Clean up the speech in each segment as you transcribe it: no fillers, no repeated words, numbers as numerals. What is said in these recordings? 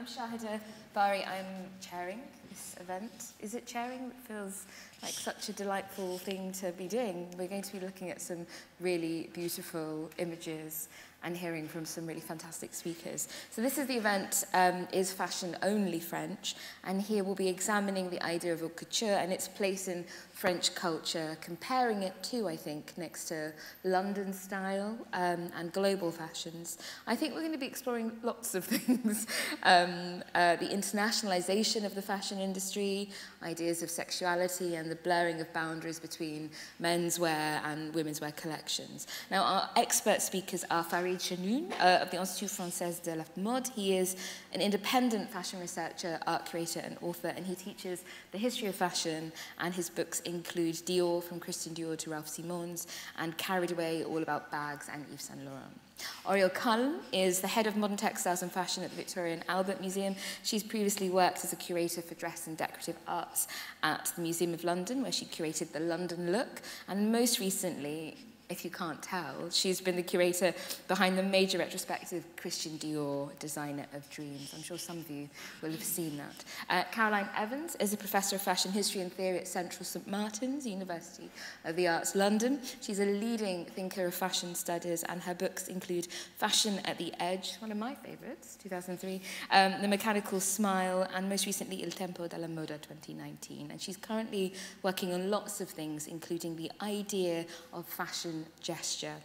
I'm Shahidha Bari. I'm chairing this event. Is it chairing? It feels like such a delightful thing to be doing. We're going to be looking at some really beautiful images and hearing from some really fantastic speakers. So this is the event, Is Fashion Only French? And here we'll be examining the idea of haute couture and its place in French culture, comparing it to, I think, next to London style and global fashions. I think we're going to be exploring lots of things. The internationalization of the fashion industry, ideas of sexuality and the blurring of boundaries between menswear and womenswear collections. Now, our expert speakers are Farid Chenoune of the Institut Français de la Mode. He is an independent fashion researcher, art curator and author, and he teaches the history of fashion, and his books include Dior, from Christian Dior to Ralph Simons, and Carried Away, all about bags, and Yves Saint Laurent. Oriole Cullen is the head of modern textiles and fashion at the Victoria and Albert Museum. She's previously worked as a curator for dress and decorative arts at the Museum of London, where she curated the London look, and most recently, if you can't tell, she's been the curator behind the major retrospective Christian Dior, Designer of Dreams. I'm sure some of you will have seen that. Caroline Evans is a professor of fashion history and theory at Central Saint Martins, University of the Arts, London. She's a leading thinker of fashion studies, and her books include Fashion at the Edge, one of my favourites, 2003, The Mechanical Smile, and most recently Il Tempo della Moda, 2019. And she's currently working on lots of things, including the idea of fashion gesture.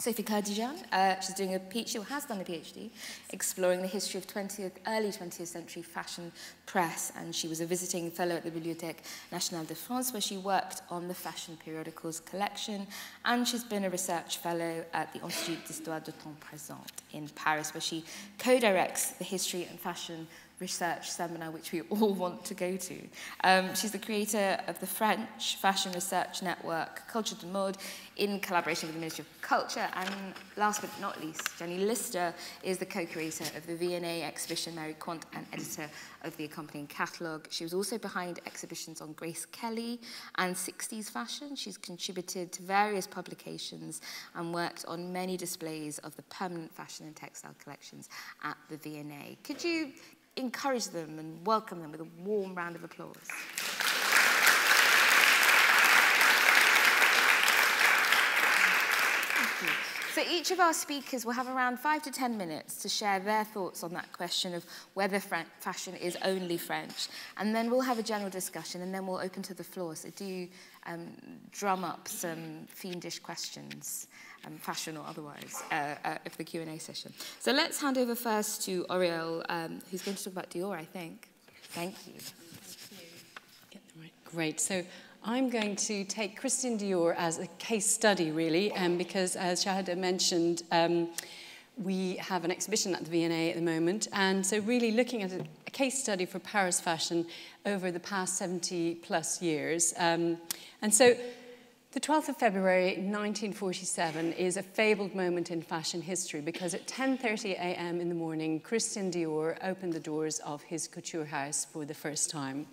Sophie Kurkdjian, she's doing a PhD, or has done a PhD, exploring the history of early 20th century fashion press, and she was a visiting fellow at the Bibliothèque Nationale de France, where she worked on the fashion periodicals collection, and she's been a research fellow at the Institut d'Histoire de Temps Présent in Paris, where she co-directs the history and fashion research seminar, which we all want to go to. She's the creator of the French Fashion Research Network, Culture de Mode, in collaboration with the Ministry of Culture. And last but not least, Jenny Lister is the co-curator of the V&A exhibition Mary Quant and editor of the accompanying catalogue. She was also behind exhibitions on Grace Kelly and 60s fashion. She's contributed to various publications and worked on many displays of the permanent fashion and textile collections at the V&A. Could you encourage them and welcome them with a warm round of applause? Thank you. So each of our speakers will have around 5 to 10 minutes to share their thoughts on that question of whether fashion is only French. And then we'll have a general discussion, and then we'll open to the floor. So do drum up some fiendish questions, fashion or otherwise, for the Q&A session. So let's hand over first to Oriole, who's going to talk about Dior, I think. Thank you. Thank you. Get them right. Great. So I'm going to take Christian Dior as a case study, really, because, as Shahidha mentioned, we have an exhibition at the V&A at the moment, and so really looking at a case study for Paris fashion over the past 70-plus years. And so the 12th of February, 1947, is a fabled moment in fashion history, because at 10:30 a.m. in the morning, Christian Dior opened the doors of his couture house for the first time.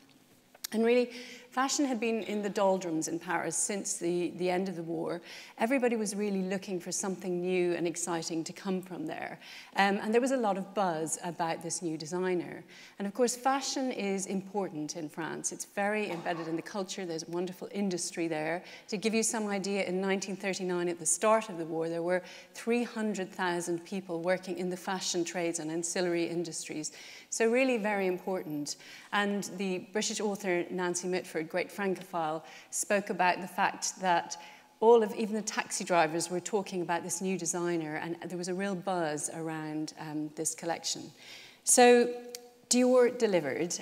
And really, fashion had been in the doldrums in Paris since the end of the war. Everybody was really looking for something new and exciting to come from there. And there was a lot of buzz about this new designer. And of course, fashion is important in France. It's very embedded in the culture. There's a wonderful industry there. To give you some idea, in 1939, at the start of the war, there were 300,000 people working in the fashion trades and ancillary industries. So really very important. And the British author Nancy Mitford, a great Francophile, spoke about the fact that all of, even the taxi drivers were talking about this new designer, and there was a real buzz around this collection. So Dior delivered.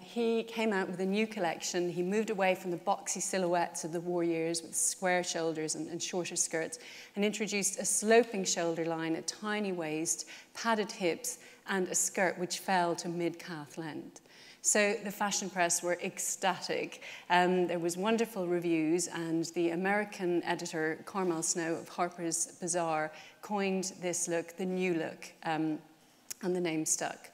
He came out with a new collection. He moved away from the boxy silhouettes of the war years with square shoulders and shorter skirts, and introduced a sloping shoulder line, a tiny waist, padded hips, and a skirt which fell to mid-calf length. So the fashion press were ecstatic. There was wonderful reviews, and the American editor Carmel Snow of Harper's Bazaar coined this look the new look, and the name stuck.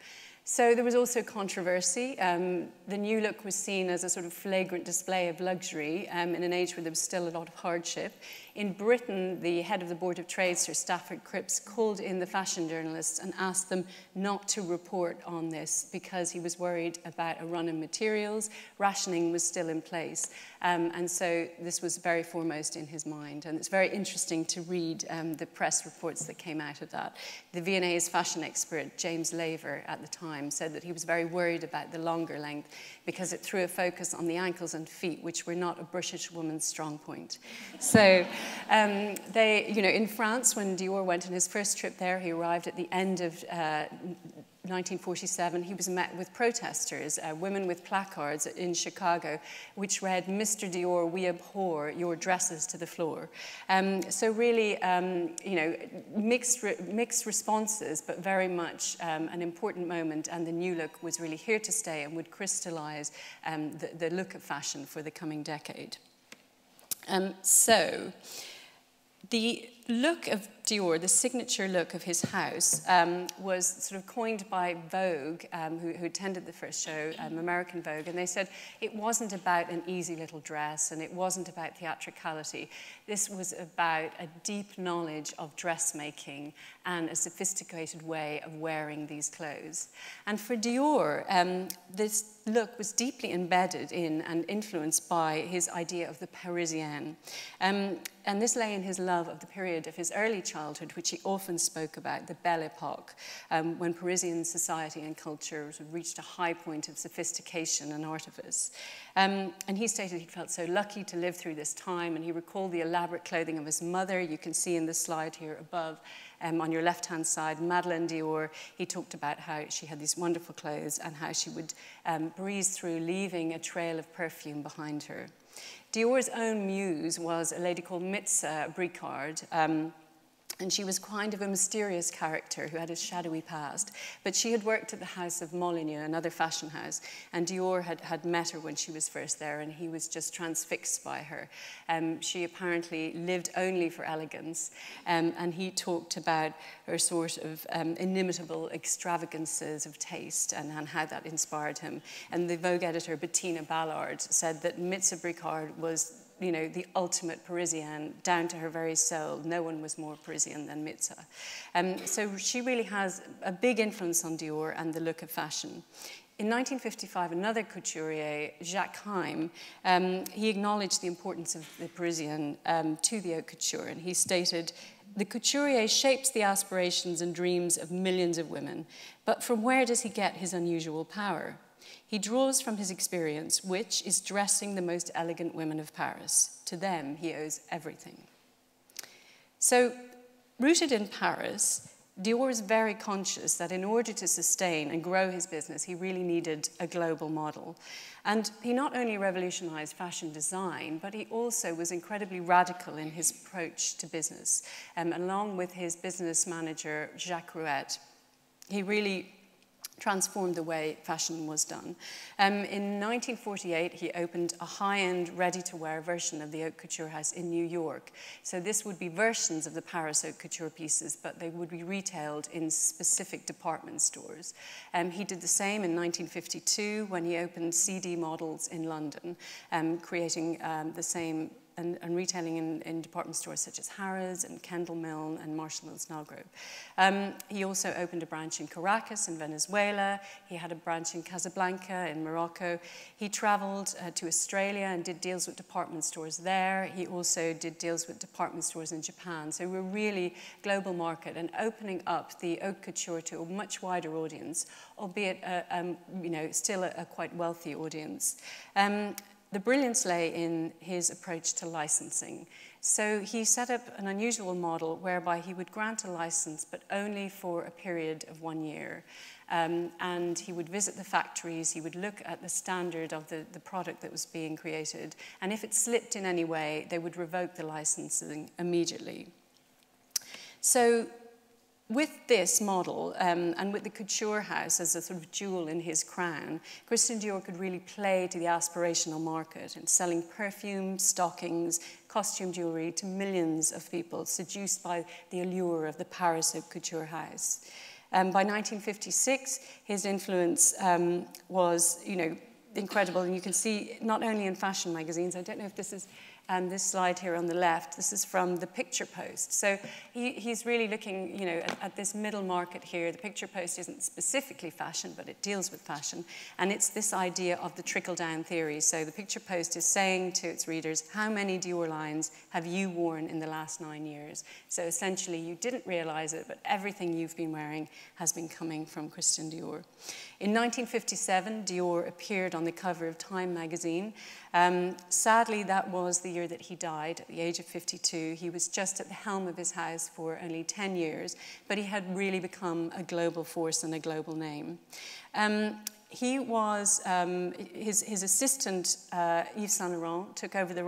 So there was also controversy. The new look was seen as a sort of flagrant display of luxury in an age where there was still a lot of hardship. In Britain, the head of the Board of Trade, Sir Stafford Cripps, called in the fashion journalists and asked them not to report on this because he was worried about a run in materials. Rationing was still in place. And so this was very foremost in his mind. And it's very interesting to read the press reports that came out of that. The V&A's fashion expert, James Laver, at the time, said that he was very worried about the longer length because it threw a focus on the ankles and feet, which were not a British woman's strong point. So they, you know, in France, when Dior went on his first trip there, he arrived at the end of 1947, he was met with protesters, women with placards in Chicago, which read, "Mr. Dior, we abhor your dresses to the floor." So really, you know, mixed responses, but very much an important moment, and the new look was really here to stay and would crystallize the look of fashion for the coming decade. So the look of Dior, the signature look of his house, was sort of coined by Vogue, who attended the first show, American Vogue, and they said it wasn't about an easy little dress and it wasn't about theatricality. This was about a deep knowledge of dressmaking and a sophisticated way of wearing these clothes. And for Dior, this look was deeply embedded in and influenced by his idea of the Parisienne. And this lay in his love of the period of his early childhood, which he often spoke about, the Belle Epoque, when Parisian society and culture reached a high point of sophistication and artifice. And he stated he felt so lucky to live through this time, and he recalled the elaborate clothing of his mother. You can see in the slide here above, on your left-hand side, Madeleine Dior. He talked about how she had these wonderful clothes and how she would breeze through, leaving a trail of perfume behind her. Dior's own muse was a lady called Mitza Bricard, and she was kind of a mysterious character who had a shadowy past. But she had worked at the house of Molyneux, another fashion house, and Dior had met her when she was first there, and he was just transfixed by her. She apparently lived only for elegance, and he talked about her sort of inimitable extravagances of taste and how that inspired him. And the Vogue editor, Bettina Ballard, said that Mitza Bricard was, you know, the ultimate Parisienne, down to her very soul. No one was more Parisian than Mitza. So she really has a big influence on Dior and the look of fashion. In 1955, another couturier, Jacques Heim, he acknowledged the importance of the Parisian to the haute couture, and he stated, "The couturier shapes the aspirations and dreams of millions of women, but from where does he get his unusual power? He draws from his experience, which is dressing the most elegant women of Paris. To them, he owes everything." So, rooted in Paris, Dior is very conscious that in order to sustain and grow his business, he really needed a global model. And he not only revolutionized fashion design, but he also was incredibly radical in his approach to business. Along with his business manager, Jacques Rouette, he really transformed the way fashion was done. In 1948, he opened a high-end, ready-to-wear version of the haute couture house in New York. So this would be versions of the Paris haute couture pieces, but they would be retailed in specific department stores. He did the same in 1952 when he opened CD Models in London, creating the same and retailing in department stores such as Harrods and Kendall Mill and Marshall & Snelgrove. He also opened a branch in Caracas in Venezuela. He had a branch in Casablanca in Morocco. He traveled to Australia and did deals with department stores there. He also did deals with department stores in Japan. So we're really global market and opening up the haute couture to a much wider audience, albeit you know, still a quite wealthy audience. The brilliance lay in his approach to licensing. So he set up an unusual model whereby he would grant a license, but only for a period of 1 year. And he would visit the factories, he would look at the standard of the product that was being created, and if it slipped in any way, they would revoke the licensing immediately. So with this model, and with the couture house as a sort of jewel in his crown, Christian Dior could really play to the aspirational market in selling perfume, stockings, costume jewelry to millions of people, seduced by the allure of the Paris haute couture house. By 1956, his influence was, incredible. And you can see not only in fashion magazines, I don't know if this is this slide here on the left, this is from the Picture Post. So he's really looking, at this middle market here. The Picture Post isn't specifically fashion, but it deals with fashion. And it's this idea of the trickle-down theory. So the Picture Post is saying to its readers, how many Dior lines have you worn in the last 9 years? So essentially, you didn't realize it, but everything you've been wearing has been coming from Christian Dior. In 1957, Dior appeared on the cover of Time magazine. Sadly, that was the year that he died at the age of 52. He was just at the helm of his house for only 10 years, but he had really become a global force and a global name. He was, his assistant, Yves Saint Laurent, took over the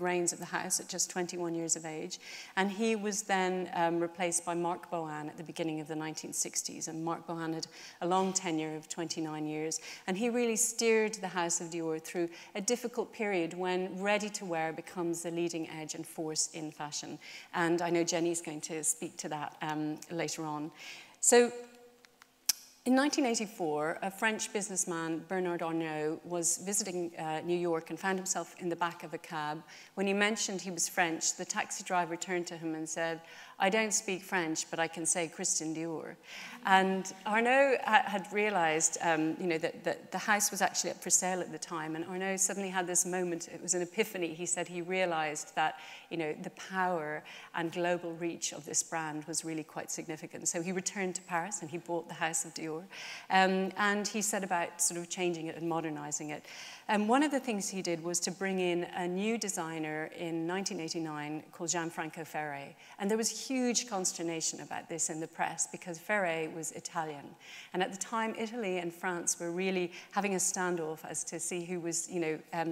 reins of the house at just 21 years of age, and he was then replaced by Marc Bohan at the beginning of the 1960s, and Marc Bohan had a long tenure of 29 years, and he really steered the House of Dior through a difficult period when ready-to-wear becomes the leading edge and force in fashion, and I know Jenny's going to speak to that later on. So, in 1984, a French businessman, Bernard Arnault, was visiting New York and found himself in the back of a cab. When he mentioned he was French, the taxi driver turned to him and said, "I don't speak French, but I can say Christian Dior." And Arnault had realized that the house was actually up for sale at the time, and Arnault suddenly had this moment. It was an epiphany. He said he realized that the power and global reach of this brand was really quite significant. So he returned to Paris and he bought the House of Dior. And he set about sort of changing it and modernizing it. And one of the things he did was to bring in a new designer in 1989 called Gianfranco Ferré. And there was huge consternation about this in the press because Ferré was Italian. And at the time, Italy and France were really having a standoff as to see who was,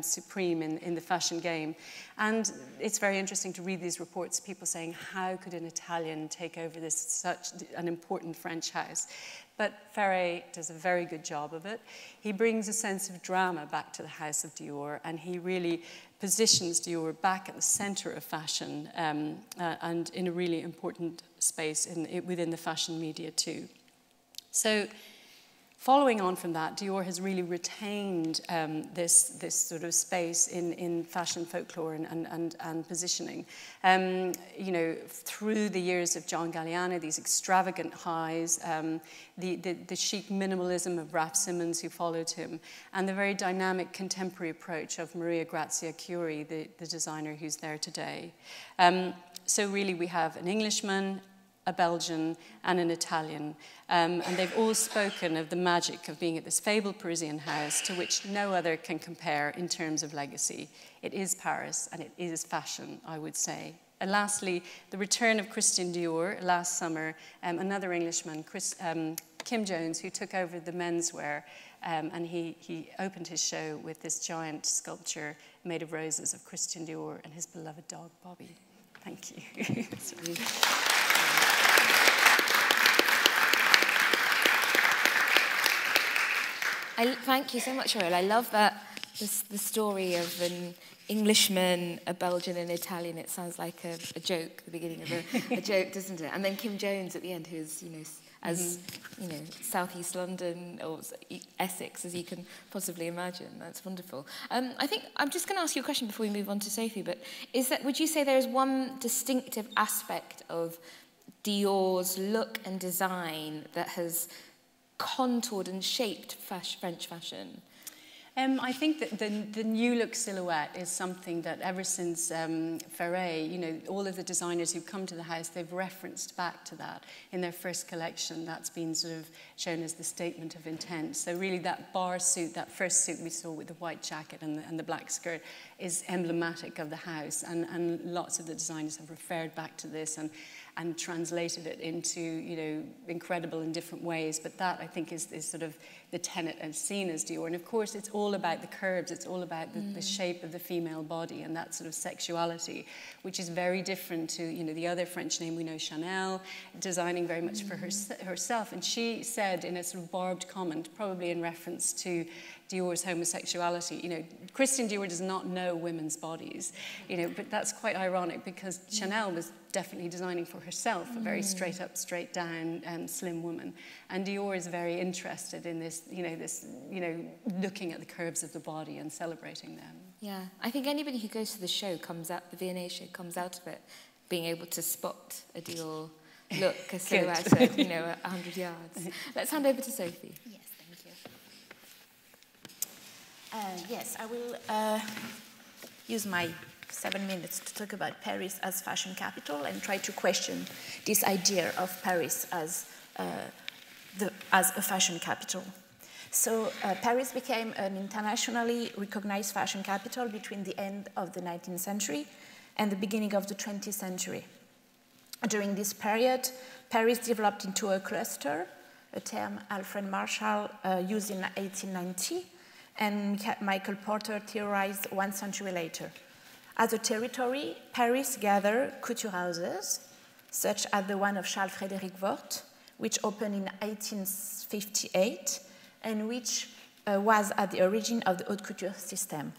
supreme in the fashion game. And it's very interesting to read these reports, people saying, how could an Italian take over this such an important French house? But Ferré does a very good job of it. He brings a sense of drama back to the House of Dior, and he really positions Dior back at the center of fashion and in a really important space within the fashion media too. So following on from that, Dior has really retained this sort of space in fashion folklore and positioning. Through the years of John Galliano, these extravagant highs, the chic minimalism of Raf Simons, who followed him, and the very dynamic contemporary approach of Maria Grazia Chiuri, the designer who's there today. So really we have an Englishman, a Belgian, and an Italian. And they've all spoken of the magic of being at this fabled Parisian house to which no other can compare in terms of legacy. It is Paris, and it is fashion, I would say. And lastly, the return of Christian Dior last summer, another Englishman, Kim Jones, who took over the menswear, and he opened his show with this giant sculpture made of roses of Christian Dior and his beloved dog, Bobby. Thank you. Thank you so much, Oriole. I love that the story of an Englishman, a Belgian, and an Italian. It sounds like a joke, the beginning of a joke, doesn't it? And then Kim Jones at the end, who's as Southeast London or Essex as you can possibly imagine. That's wonderful. I think I'm just going to ask you a question before we move on to Sophie. But would you say there is one distinctive aspect of Dior's look and design that has contoured and shaped French fashion? I think that the new look silhouette is something that ever since Ferré, all of the designers who've come to the house, they've referenced back to that in their first collection. That's been sort of shown as the statement of intent. So really that bar suit, that first suit we saw with the white jacket and the black skirt is emblematic of the house. And lots of the designers have referred back to this and translated it into, incredible and different ways. But that, I think, is sort of the tenet and seen as Dior. And of course, it's all about the curves. It's all about the shape of the female body and that sort of sexuality, which is very different to, the other French name we know, Chanel, designing very much for herself. And she said in a sort of barbed comment, probably in reference to Dior's homosexuality, Christian Dior does not know women's bodies, but that's quite ironic because Chanel was definitely designing for herself, a very straight up, straight down, slim woman. And Dior is very interested in this, looking at the curves of the body and celebrating them. Yeah, I think anybody who goes to the show comes out, the V&A show comes out of it, being able to spot a Dior look, a silhouette, at, 100 yards. Let's hand over to Sophie. Yes, thank you. Yes, I will use my 7 minutes to talk about Paris as fashion capital and try to question this idea of Paris as a fashion capital. So Paris became an internationally recognized fashion capital between the end of the 19th century and the beginning of the 20th century. During this period, Paris developed into a cluster, a term Alfred Marshall used in 1890, and Michael Porter theorized 1 century later. As a territory, Paris gathered couture houses, such as the one of Charles Frédéric Worth, which opened in 1858, and which was at the origin of the haute couture system.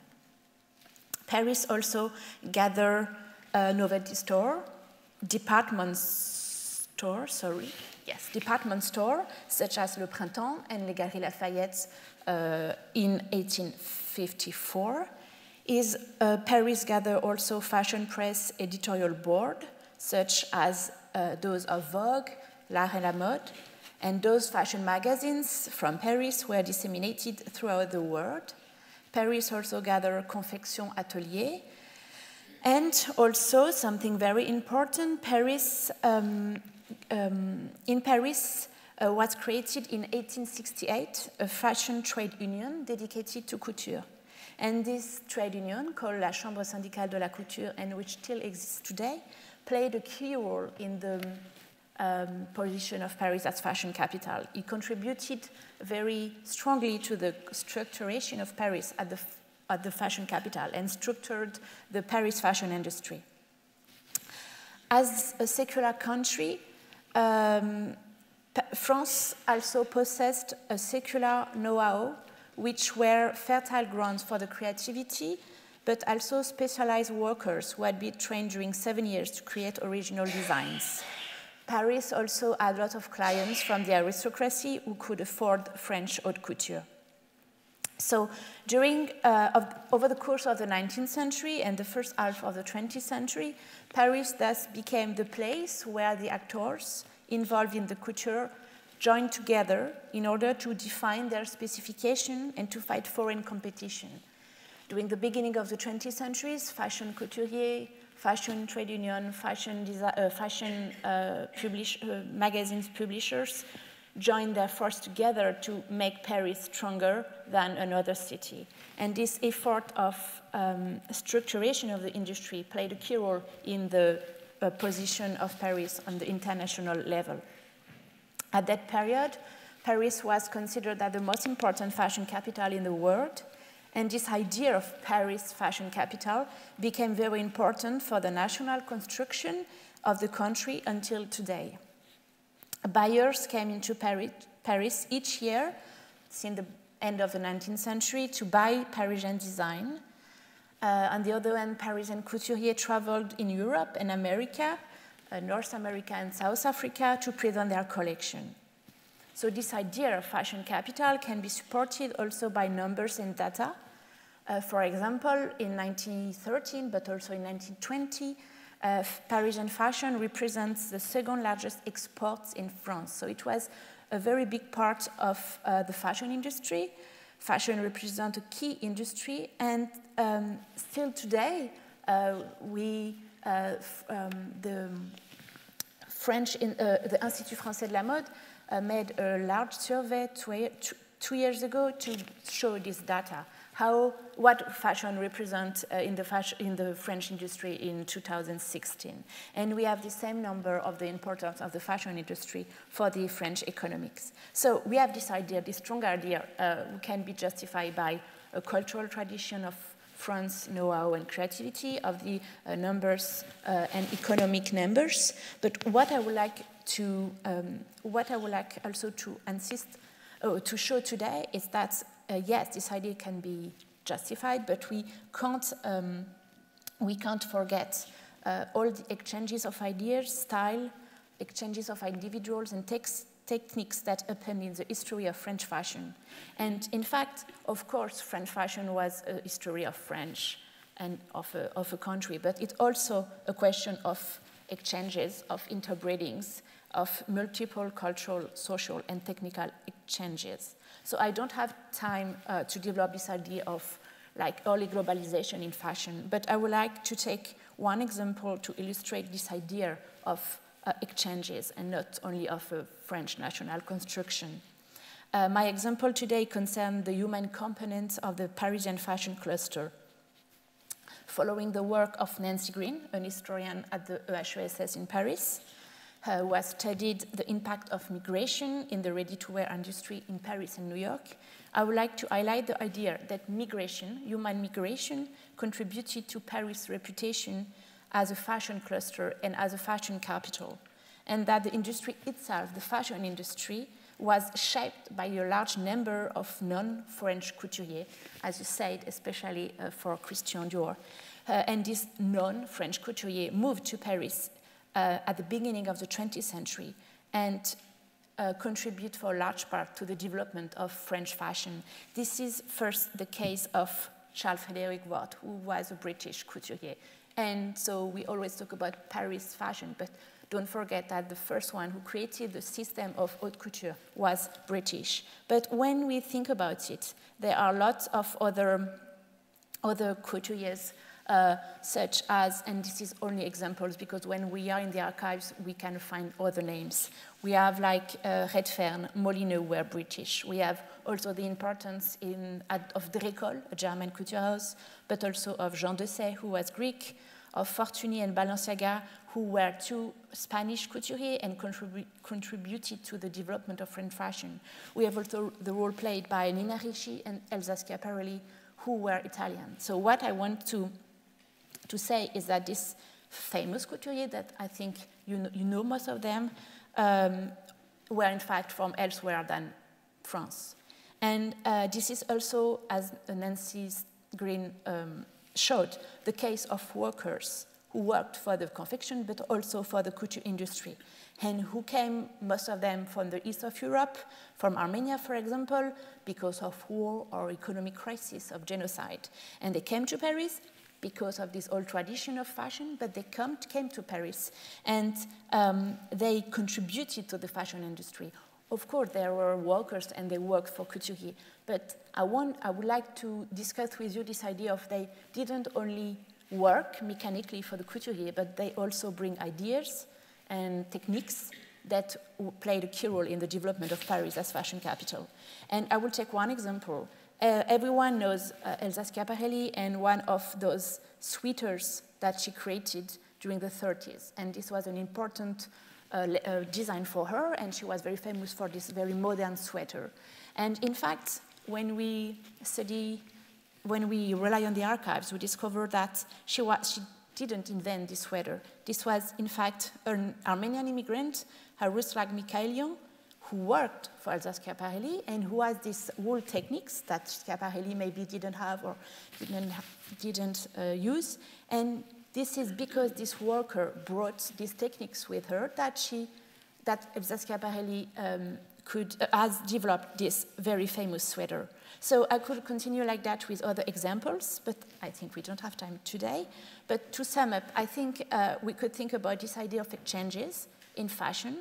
Paris also gathered novelty store, department store, such as Le Printemps and Les Galeries Lafayette in 1854. Paris gathered also fashion press editorial board, such as those of Vogue, L'Art et la Mode, and those fashion magazines from Paris were disseminated throughout the world. Paris also gathered confection atelier, and also something very important, Paris, in Paris was created in 1868 a fashion trade union dedicated to couture. And this trade union, called la Chambre syndicale de la couture, and which still exists today, played a key role in the position of Paris as fashion capital. It contributed very strongly to the structuration of Paris at the fashion capital and structured the Paris fashion industry. As a secular country, France also possessed a secular know-how, which were fertile grounds for the creativity, but also specialized workers who had been trained during 7 years to create original designs. Paris also had a lot of clients from the aristocracy who could afford French haute couture. So over the course of the 19th century and the first half of the 20th century, Paris thus became the place where the actors involved in the couture joined together in order to define their specification and to fight foreign competition. During the beginning of the 20th century, fashion couturiers, fashion trade union, magazines publishers joined their force together to make Paris stronger than another city. And this effort of structuration of the industry played a key role in the position of Paris on the international level. At that period, Paris was considered as the most important fashion capital in the world, and this idea of Paris fashion capital became very important for the national construction of the country until today. Buyers came into Paris each year since the end of the 19th century to buy Parisian design. On the other hand, Parisian couturiers traveled in Europe and America, North America and South Africa, to present their collection. So this idea of fashion capital can be supported also by numbers and data. For example, in 1913, but also in 1920, Parisian fashion represents the second largest exports in France. So it was a very big part of the fashion industry. Fashion represents a key industry, and still today, the Institut Français de la Mode made a large survey 2 years ago to show this data, what fashion represents in the French industry in 2016. And we have the same number of the importance of the fashion industry for the French economics. So we have this idea, this strong idea, which can be justified by a cultural tradition of France know-how and creativity, of the numbers and economic numbers. But what I would like also to show today is that yes, this idea can be justified, but we can't forget all the exchanges of ideas, style, exchanges of individuals and techniques that happened in the history of French fashion. And in fact, of course, French fashion was a history of French and of a country, but it's also a question of exchanges, of interbreedings, of multiple cultural, social, and technical exchanges. So I don't have time to develop this idea of like early globalization in fashion, but I would like to take one example to illustrate this idea of exchanges and not only of a French national construction. My example today concerns the human components of the Parisian fashion cluster. Following the work of Nancy Green, an historian at the EHESS in Paris, who has studied the impact of migration in the ready-to-wear industry in Paris and New York, I would like to highlight the idea that migration, human migration, contributed to Paris' reputation as a fashion cluster and as a fashion capital, and that the industry itself, the fashion industry, was shaped by a large number of non-French couturiers, as you said, especially for Christian Dior. And these non-French couturiers moved to Paris at the beginning of the 20th century and contribute for a large part to the development of French fashion. This is first the case of Charles Frédéric Worth, who was a British couturier. And so we always talk about Paris fashion, but don't forget that the first one who created the system of haute couture was British. But when we think about it, there are lots of other couturiers, such as, and this is only examples because when we are in the archives, we can find other names. We have like Redfern, Molyneux were British. We have also the importance of Drécol, a German couture house, but also of Jean Desaix, who was Greek, of Fortuny and Balenciaga, who were two Spanish couturiers and contributed to the development of French fashion. We have also the role played by Nina Ricci and Elsa Schiaparelli, who were Italian. So what I want to say is that this famous couturier that I think you know most of them were in fact from elsewhere than France. And this is also, as Nancy Green showed, the case of workers who worked for the confection but also for the couture industry and who came, most of them, from the east of Europe, from Armenia, for example, because of war or economic crisis of genocide. And they came to Paris because of this old tradition of fashion, but they came to Paris and they contributed to the fashion industry. Of course, there were workers and they worked for couturiers, but I would like to discuss with you this idea of they didn't only work mechanically for the couturier, but they also bring ideas and techniques that played a key role in the development of Paris as fashion capital. And I will take one example. Everyone knows Elsa Schiaparelli and one of those sweaters that she created during the 30s, and this was an important design for her, and she was very famous for this very modern sweater. And in fact, when we rely on the archives, we discover that she didn't invent this sweater. This was, in fact, an Armenian immigrant, Haruslag Mikhailyan, who worked for Elsa Schiaparelli and who has these wool techniques that Schiaparelli maybe didn't have or didn't use. And this is because this worker brought these techniques with her that Elsa Schiaparelli has developed this very famous sweater. So I could continue like that with other examples, but I think we don't have time today. But to sum up, I think we could think about this idea of exchanges in fashion.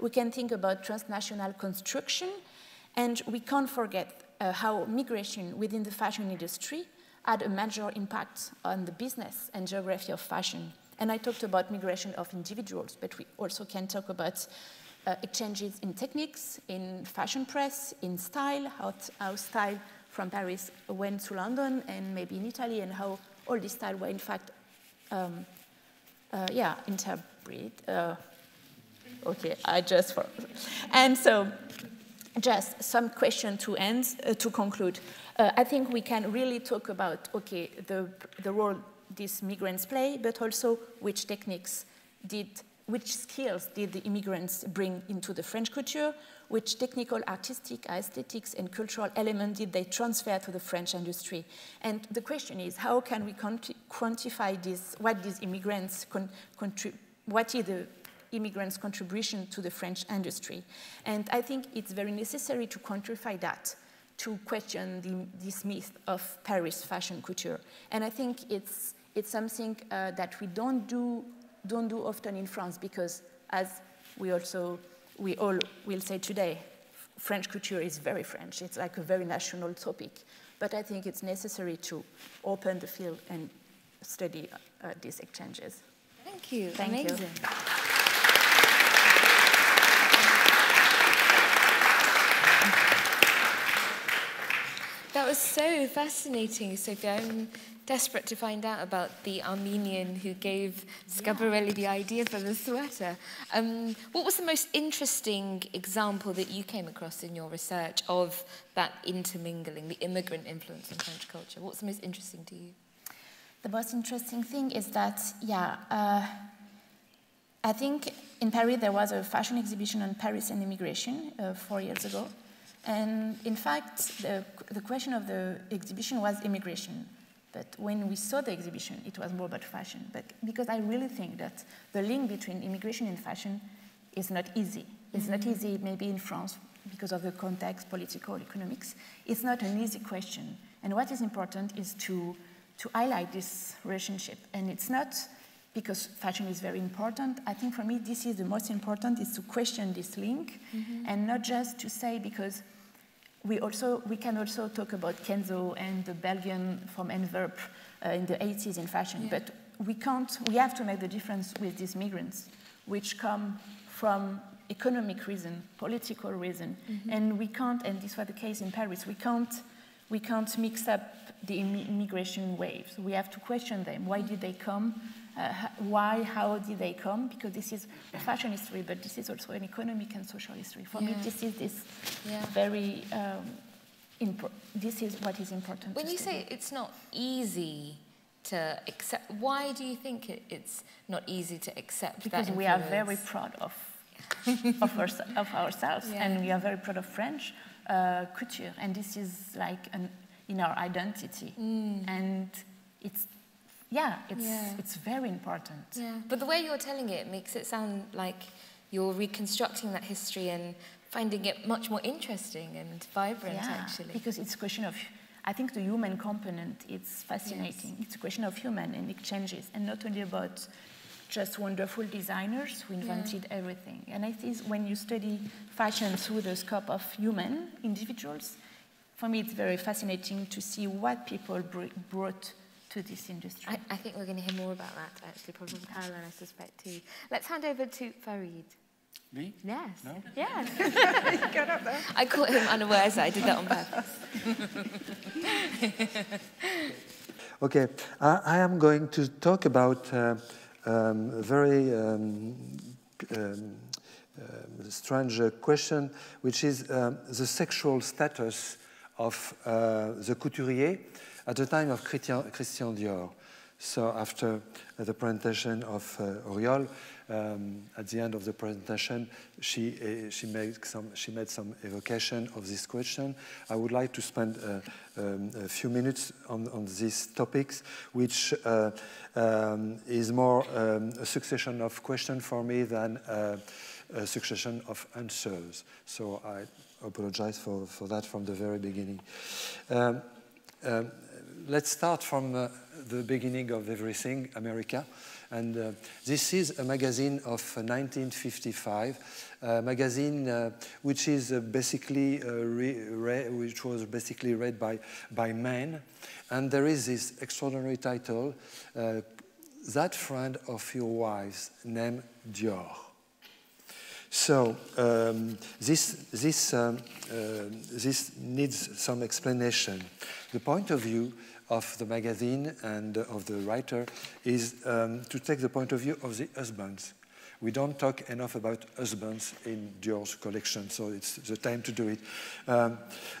We can think about transnational construction, and we can't forget how migration within the fashion industry had a major impact on the business and geography of fashion. And I talked about migration of individuals, but we also can talk about exchanges in techniques, in fashion press, in style, how style from Paris went to London and maybe in Italy, and how all this style were in fact, interbreed. Okay, I just forgot. And so, just some question to end, to conclude. I think we can really talk about, okay, the role these migrants play, but also which techniques did which skills did the immigrants bring into the French culture, which technical, artistic, aesthetics, and cultural elements did they transfer to the French industry. And the question is, how can we quantify this, what is the immigrants' contribution to the French industry? And I think it's very necessary to quantify that, to question this myth of Paris fashion couture. And I think it's something that we don't do often in France, because as we all will say today, French couture is very French. It's like a very national topic. But I think it's necessary to open the field and study these exchanges. Thank you. Amazing. That was so fascinating, Sophie. I'm desperate to find out about the Armenian who gave Schiaparelli the idea for the sweater. What was the most interesting example that you came across in your research of that intermingling, the immigrant influence in French culture? What's the most interesting to you? The most interesting thing is that, I think in Paris there was a fashion exhibition on Paris and immigration 4 years ago. And in fact, the question of the exhibition was immigration. But when we saw the exhibition, it was more about fashion. But because I really think that the link between immigration and fashion is not easy. It's not easy maybe in France because of the context, political, economics. It's not an easy question. And what is important is to highlight this relationship. And it's not because fashion is very important. I think for me, this is the most important, is to question this link and not just to say, because we can also talk about Kenzo and the Belgian from Antwerp in the 80s in fashion, but we have to make the difference with these migrants, which come from economic reason, political reason, and we can't, and this was the case in Paris, we can't mix up the immigration waves. We have to question them. Why did they come? How did they come? Because this is fashion history, but this is also an economic and social history. For me, this is very this is what is important. When you say it's not easy to accept, why do you think it's not easy to accept? Because we are very proud of ourselves, and we are very proud of French couture, and this is like in our identity, and it's. It's very important. Yeah. But the way you're telling it makes it sound like you're reconstructing that history and finding it much more interesting and vibrant, actually. Because it's a question of, I think the human component is fascinating. Yes. It's a question of human and exchanges, and not only about just wonderful designers who invented everything. And I think when you study fashion through the scope of human individuals, for me it's very fascinating to see what people brought to this industry. I think we're going to hear more about that, actually, probably from Caroline, I suspect, too. Let's hand over to Farid. Me? Yes. No? Yes. You got up there. I caught him unawares, so I did that on purpose. Okay, I am going to talk about very strange question, which is the sexual status of the couturier at the time of Christian Dior. So after the presentation of Oriole, at the end of the presentation, she made some evocation of this question. I would like to spend a few minutes on these topics, which is more a succession of questions for me than a succession of answers. So I apologize for that from the very beginning. Let's start from the beginning of everything, America. And this is a magazine of 1955, a magazine which is basically which was basically read by men. And there is this extraordinary title, "That Friend of Your Wife's Named Dior." So this needs some explanation. The point of view of the magazine and of the writer is to take the point of view of the husbands. We don't talk enough about husbands in Dior's collection, so it's the time to do it.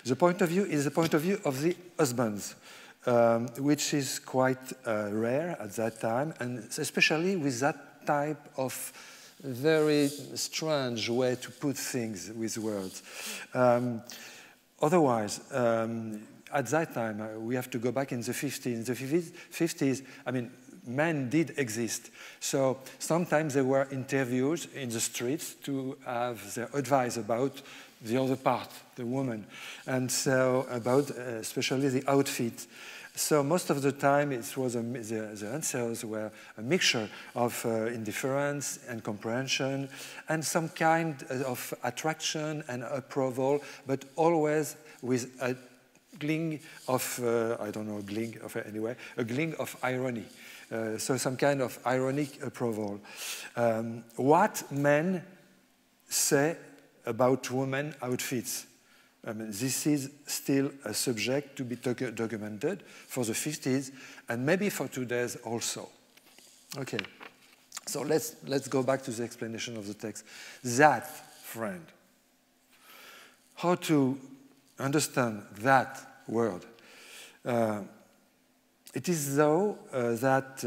The point of view is the point of view of the husbands, which is quite rare at that time, and especially with that type of very strange way to put things with words. Otherwise, at that time, we have to go back in the 50s. In the 50s, I mean, men did exist. So sometimes there were interviews in the streets to have their advice about the other part, the woman, and so about especially the outfit. So most of the time, it was the answers were a mixture of indifference and comprehension, and some kind of attraction and approval, but always with a gleam of I don't know, gleam of anyway, a gleam of irony. So some kind of ironic approval. What men say about women outfits? I mean, this is still a subject to be documented for the 50s and maybe for today's also. Okay, so let's go back to the explanation of the text. That, friend. How to understand that word? It is though that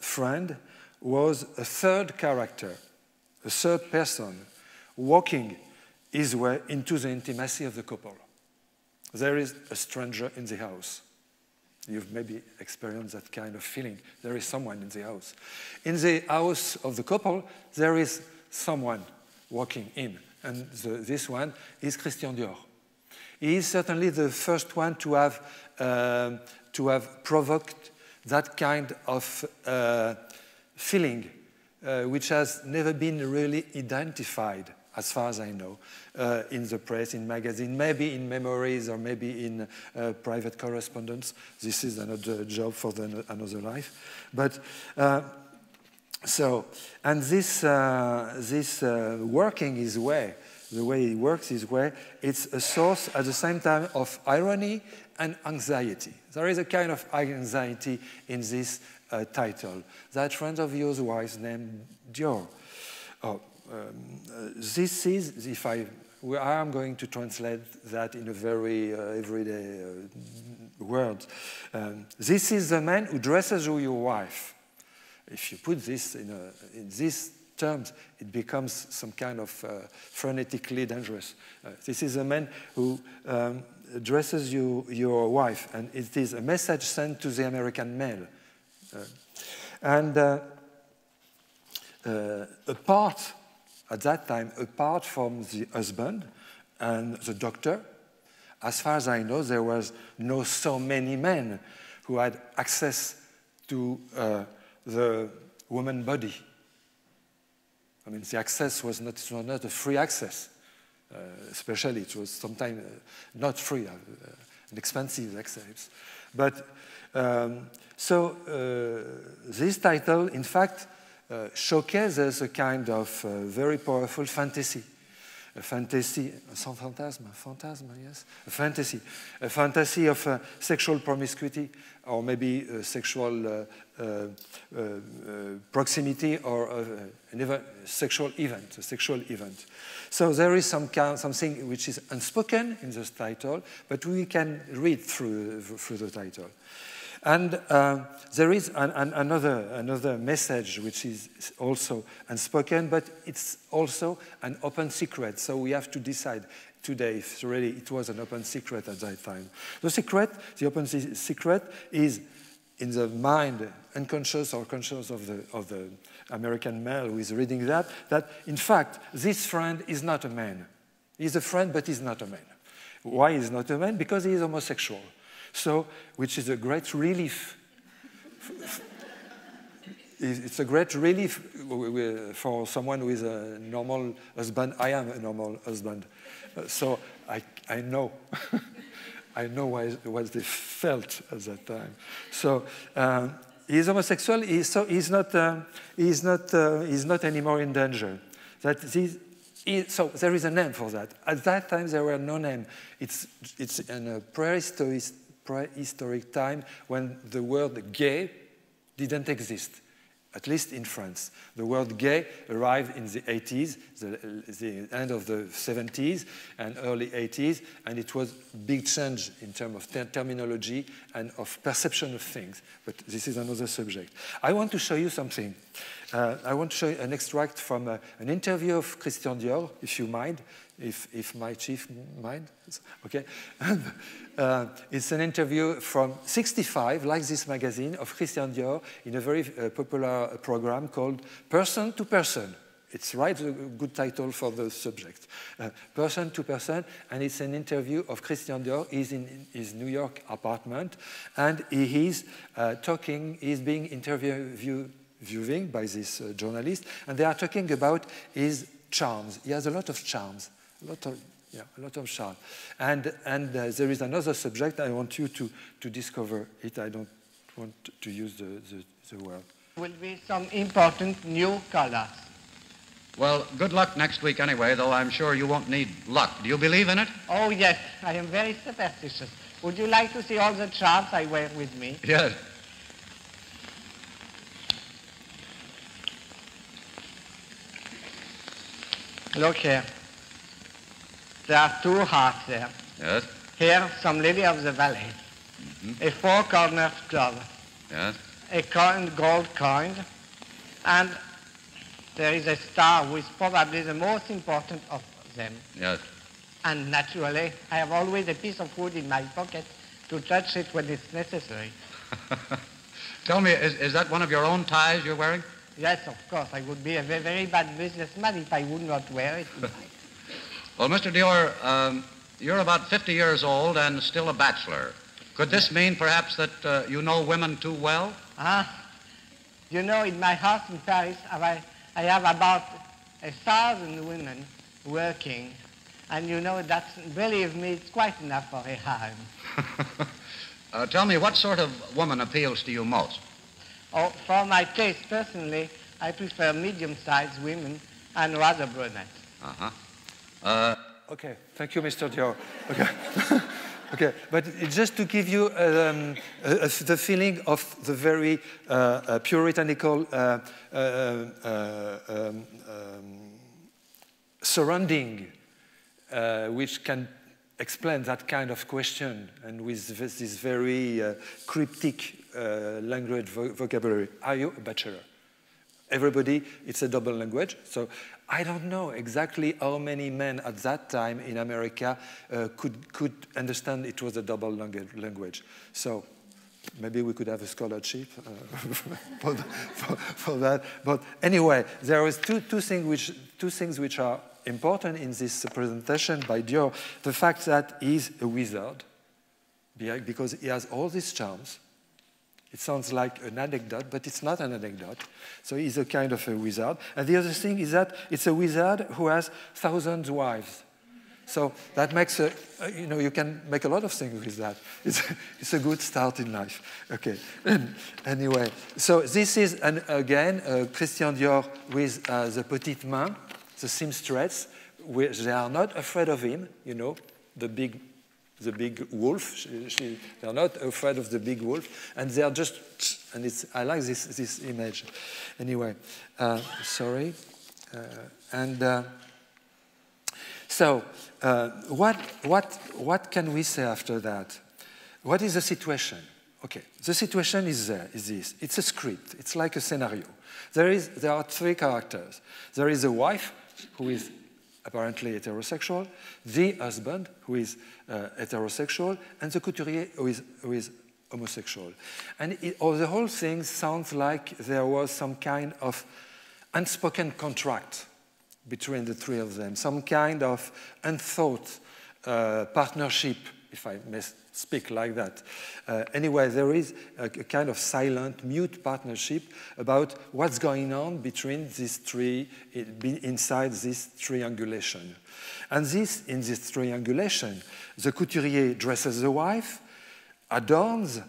friend was a third character, a third person, walking his way into the intimacy of the couple. There is a stranger in the house. You've maybe experienced that kind of feeling. There is someone in the house. In the house of the couple, there is someone walking in, and this one is Christian Dior. He is certainly the first one to have provoked that kind of feeling, which has never been really identified, as far as I know, in the press, in magazines, maybe in memories, or maybe in private correspondence. This is another job for another life. But and this working his way, the way he works his way, it's a source at the same time of irony and anxiety. There is a kind of anxiety in this title. That friend of yours was named Dior. Oh, this is, if I am going to translate that in a very everyday word. This is the man who dresses your wife. If you put this in this terms, it becomes some kind of frenetically dangerous. This is a man who addresses your wife, and it is a message sent to the American male. Apart, at that time, apart from the husband and the doctor, as far as I know, there was not so many men who had access to the woman's body. I mean, the access was not a free access. Especially, it was sometimes not free, an expensive access. But this title, in fact, showcases a kind of very powerful fantasy. A fantasy, a fantasy of sexual promiscuity, or maybe sexual proximity, or a sexual event. So there is something which is unspoken in this title, but we can read through the title. And there is another message which is also unspoken, but it's also an open secret. So we have to decide today if really it was an open secret at that time. The open secret is in the mind, unconscious or conscious of the American male who is reading that in fact, this friend is not a man. He's a friend, but he's not a man. Why he's not a man? Because he is homosexual. So, which is a great relief. It's a great relief for someone with a normal husband. I am a normal husband. So I know. I know what they felt at that time. So he's homosexual, so he's not anymore in danger. So there is a name for that. At that time, there were no names. It's in a prehistoric time when the word gay didn't exist. at least in France. The word gay arrived in the 80s, the end of the 70s and early 80s, and it was a big change in terms of terminology and of perception of things. But this is another subject. I want to show you something. I want to show you an extract from an interview of Christian Dior, if you mind, if my chief mind. Okay. It's an interview from 65, like this magazine, of Christian Dior in a very popular program called Person to Person. It's right, a good title for the subject. Person to Person, and it's an interview of Christian Dior. He's in his New York apartment, and he's talking, he's being interviewed by this journalist, and they are talking about his charms. He has a lot of charms, a lot of charm. And there is another subject. I want you to discover it. I don't want to use the word. Will be some important new colors. Well, good luck next week anyway, though I'm sure you won't need luck. Do you believe in it? Oh, yes. I am very superstitious. Would you like to see all the charms I wear with me? Yes. Look here. There are two hearts there. Yes. Here, some lily of the valley. Mm-hmm. A four-cornered glove. Yes. A coin, gold coin. And there is a star, which is probably the most important of them. Yes. And naturally, I have always a piece of wood in my pocket to touch it when it's necessary. Tell me, is that one of your own ties you're wearing? Yes, of course. I would be a very, very bad businessman if I would not wear it. Well, Mr. Dior, you're about 50 years old and still a bachelor. Could this mean, perhaps, that you know women too well? Ah, you know, in my house in Paris, I have about 1,000 women working. And you know, that's, believe me, it's quite enough for a harem. Tell me, what sort of woman appeals to you most? Oh, for my taste, personally, I prefer medium-sized women and rather brunettes. Uh-huh. Okay, thank you, Mr. Dior. Okay, okay. But just to give you the feeling of the very puritanical surrounding which can explain that kind of question and with this very cryptic language vocabulary. Are you a bachelor? Everybody, it's a double language. So I don't know exactly how many men at that time in America could understand it was a double language. So maybe we could have a scholarship for that. But anyway, there is two things which are important in this presentation by Dior. The fact that he's a wizard, because he has all these charms. It sounds like an anecdote, but it's not an anecdote. So he's a kind of a wizard. And the other thing is that it's a wizard who has thousands of wives. So that makes a, you know, you can make a lot of things with that. It's a good start in life. Okay, anyway. So this is, again, Christian Dior with the petite main, the seamstress, which they are not afraid of him, you know, the big wolf. They're not afraid of the big wolf, and they are just. And it's. I like this image. Anyway, sorry. So what can we say after that? What is the situation? Okay, the situation is there. Is this? It's a script. It's like a scenario. There are three characters. There is a wife who is apparently heterosexual, the husband, who is heterosexual, and the couturier, who is homosexual. And the whole thing sounds like there was some kind of unspoken contract between the three of them, some kind of unthought partnership, if I may speak like that. Anyway, there is a kind of silent, mute partnership about what's going on between these three, inside this triangulation. And this, in this triangulation, the couturier dresses the wife, adorns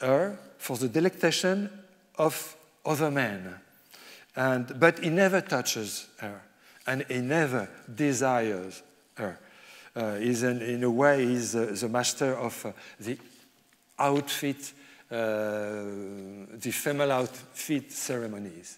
her for the delectation of other men. But he never touches her, and he never desires her. In a way, he's the master of the outfit the female outfit ceremonies.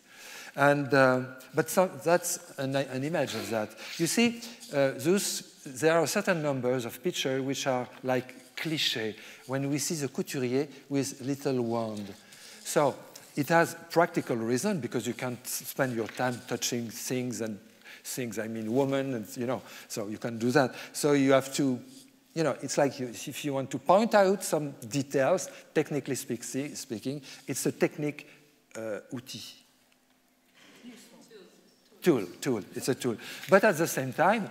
And, but so that's an image of that. You see, there are certain numbers of pictures which are like cliché when we see the couturier with little wand. So it has practical reason because you can't spend your time touching things and things, I mean women, and, you know, so you can do that. So you have to, you know, it's like if you want to point out some details, technically speaking, it's a technique outil. Tool, it's a tool. But at the same time,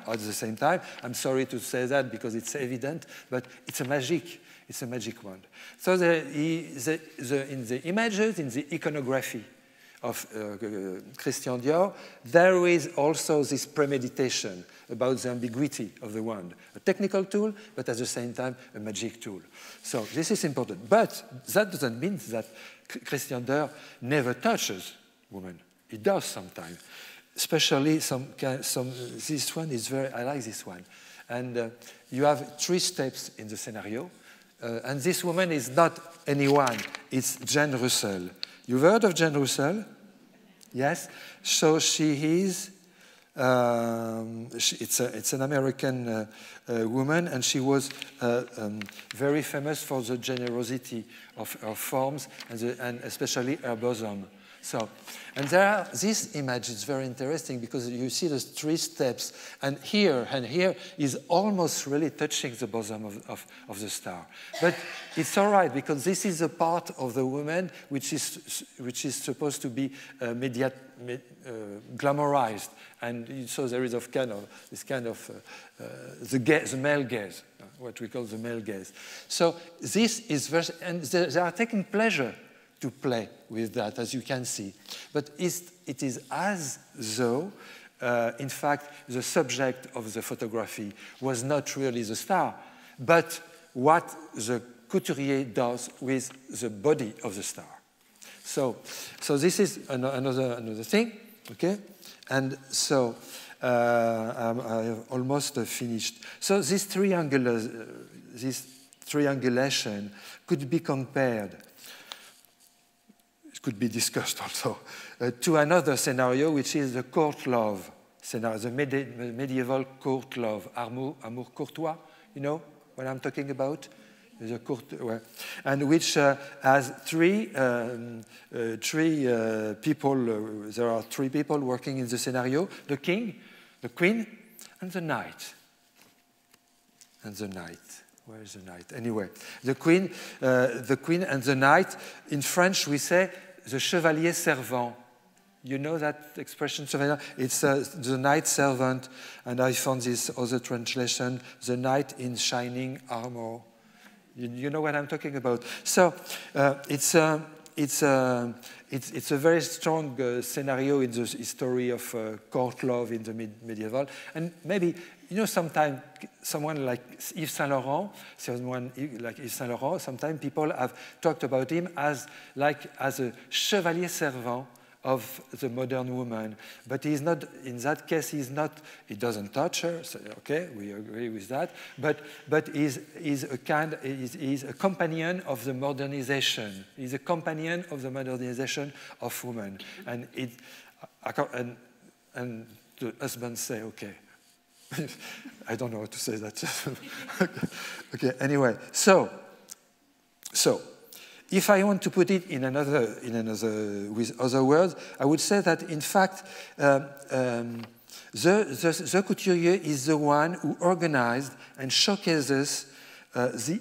I'm sorry to say that because it's evident, but it's a magic wand. So in the images, in the iconography of Christian Dior, there is also this premeditation about the ambiguity of the wand. A technical tool, but at the same time, a magic tool. So this is important. But that doesn't mean that Christian Dior never touches women. He does sometimes. Especially this one is very, I like this one. And you have three steps in the scenario. And this woman is not anyone, it's Jane Russell. You've heard of Jane Russell? Yes? So she is, it's an American woman, and she was very famous for the generosity of her forms, and especially her bosom. So, and there are, this image is very interesting because you see the three steps, and here is almost really touching the bosom of the star. But it's all right because this is a part of the woman which is supposed to be glamorized, and so there is this kind of the male gaze, what we call the male gaze. So this is very, and they are taking pleasure to play with that, as you can see. But it is as though, in fact, the subject of the photography was not really the star, but what the couturier does with the body of the star. So this is another thing, okay? And so I have almost finished. So this triangulation could be compared, could be discussed also, to another scenario, which is the court love scenario, the medieval court love, amour courtois, you know what I'm talking about? The court, and which has three people, there are three people working in the scenario, the king, the queen, and the knight. And the knight. Where is the knight? Anyway, the queen and the knight, in French we say, the chevalier servant. You know that expression, chevalier? It's the knight servant, and I found this other translation, the knight in shining armor. You know what I'm talking about. So it's a very strong scenario in the history of court love in the medieval, and maybe, you know, sometimes someone like Yves Saint Laurent, sometimes people have talked about him as a chevalier servant of the modern woman. But he's not, in that case, he doesn't touch her, so okay, we agree with that, but he's a companion of the modernization. He's a companion of the modernization of women. And the husbands say, okay, I don't know how to say that. Okay, anyway, so if I want to put it with other words, I would say that, in fact, the couturier is the one who organized and showcases the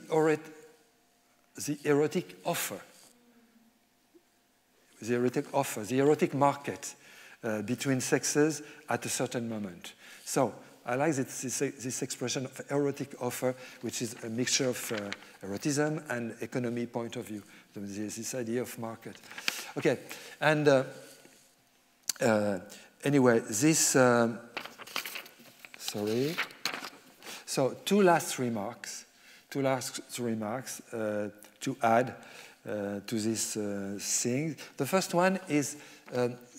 erotic offer. The erotic offer, the erotic market between sexes at a certain moment. So, I like this expression of erotic offer, which is a mixture of eroticism and economy point of view. This idea of market. Okay, and anyway, this, sorry. So two last remarks to add to this thing. The first one is